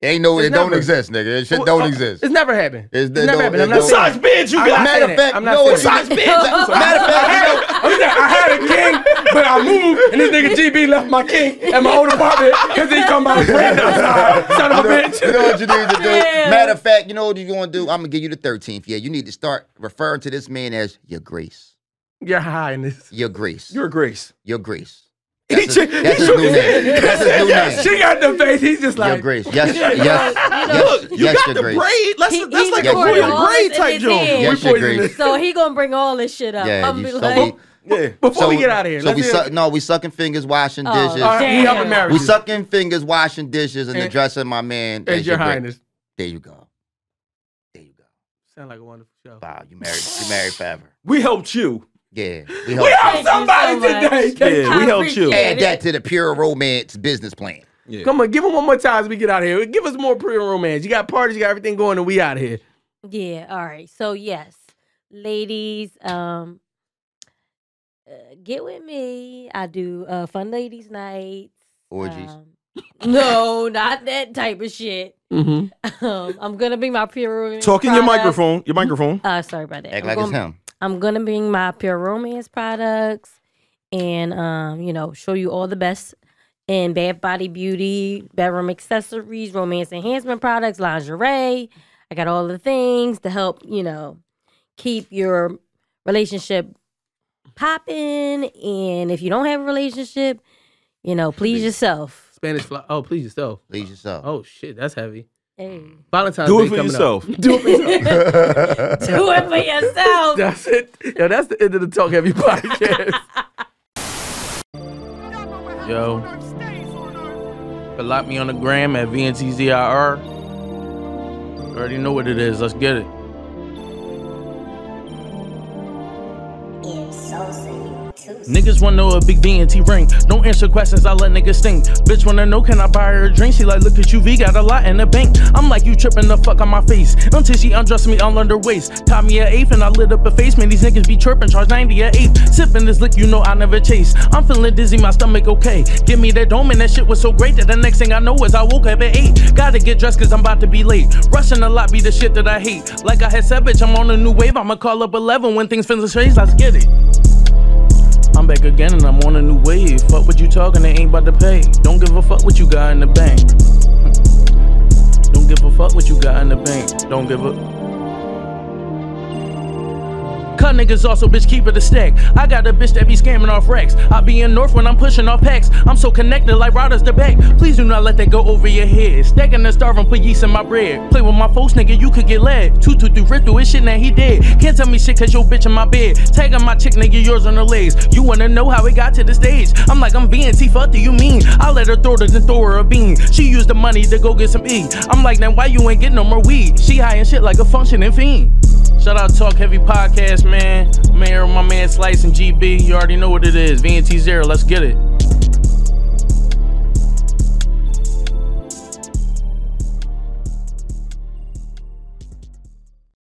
Ain't no, it's it never, don't exist, nigga. It shit well, don't uh, exist. It's never happened. It's, it's never happened. I'm not besides bids, you got. Matter of fact, no. Besides bids, matter of fact, I had a king, but I moved, and this nigga G B left my king at my old apartment because he come by his friend outside. Son of a bitch. You know what you need to do? Yeah. Matter of fact, you know what you gonna do? I'm gonna give you the thirteenth. Yeah, you need to start referring to this man as your grace. Your highness. Your grace. Your grace. Your grace. That's his, that's his new name. That's his new name. She got the face. He's just like your grace. Yes, yes, yes. Look, you yes, got the grace. Braid. That's, he, that's like a royal braid type joke. So he gonna bring all this shit up. Yeah, I'm be so like, we, yeah. Before so, we get out of here, so we suck, no, we sucking fingers, washing oh, dishes. Right, we sucking fingers, washing dishes, and, and addressing my man as your, your highness. There you go. There you go. Sound like a wonderful show. Wow, you married. You married forever. We helped you. Yeah, we helped, we helped somebody so today. Yeah, we helped you. Add that to the Pure Romance business plan. Yeah. Come on, give them one more time as we get out of here. Give us more Pure Romance. You got parties, you got everything going, and we out of here. Yeah, all right. So, yes, ladies, um, uh, get with me. I do uh, fun ladies nights. Orgies. Um, no, not that type of shit. Mm-hmm. um, I'm going to bring my Pure Romance Talking product. Your microphone. Your microphone. Uh, sorry about that. Act I'm like gonna, it's him. I'm going to bring my Pure Romance products and, um, you know, show you all the best in bath, body, beauty, bedroom accessories, romance enhancement products, lingerie. I got all the things to help, you know, keep your relationship popping. And if you don't have a relationship, you know, please, please. yourself. Spanish fly. Oh, please yourself. Please yourself. Oh, shit. That's heavy. Hey. Valentine's Day coming yourself. Up. Do it for yourself. Do it for yourself. That's it. Yo, that's the end of the Talk Heavy Podcast. Yo. You can lock me on the gram at V N T Z I R. You already know what it is. Let's get it. Niggas wanna know a big D N T ring. Don't answer questions, I let niggas stink. Bitch wanna know, can I buy her a drink? She like, look at you, V, got a lot in the bank. I'm like, you tripping the fuck on my face. Until she undressed me all under waist. Taught me an eighth and I lit up a face. Man, these niggas be chirping, charge ninety an eighth. Sipping this lick, you know I never chase. I'm feeling dizzy, my stomach okay. Give me that dome and that shit was so great that the next thing I know is I woke up at eight. Gotta get dressed cause I'm about to be late. Rushing a lot be the shit that I hate. Like I had said, bitch, I'm on a new wave. I'ma call up eleven when things finna change, let's get it. I'm back again and I'm on a new wave. Fuck what you talking, they ain't about to pay. Don't give a fuck what you got in the bank. Don't give a fuck what you got in the bank. Don't give a... Cut niggas also, bitch, keep it a stack. I got a bitch that be scamming off racks. I be in North when I'm pushing off packs. I'm so connected like Riders the back. Please do not let that go over your head. Stacking and starving, put yeast in my bread. Play with my folks, nigga, you could get led. Two, two, three, rip through his shit, now he dead. Can't tell me shit cause your bitch in my bed. Tagging my chick, nigga, yours on her legs. You wanna know how it got to the stage? I'm like, I'm V N T, fuck do you mean? I let her throw it and throw her a bean. She used the money to go get some E. I'm like, now why you ain't get no more weed? She high and shit like a functioning fiend. Shout out Talk Heavy Podcast, man. I'm here with my man Slice and G B. You already know what it is. V N T Zero, let's get it.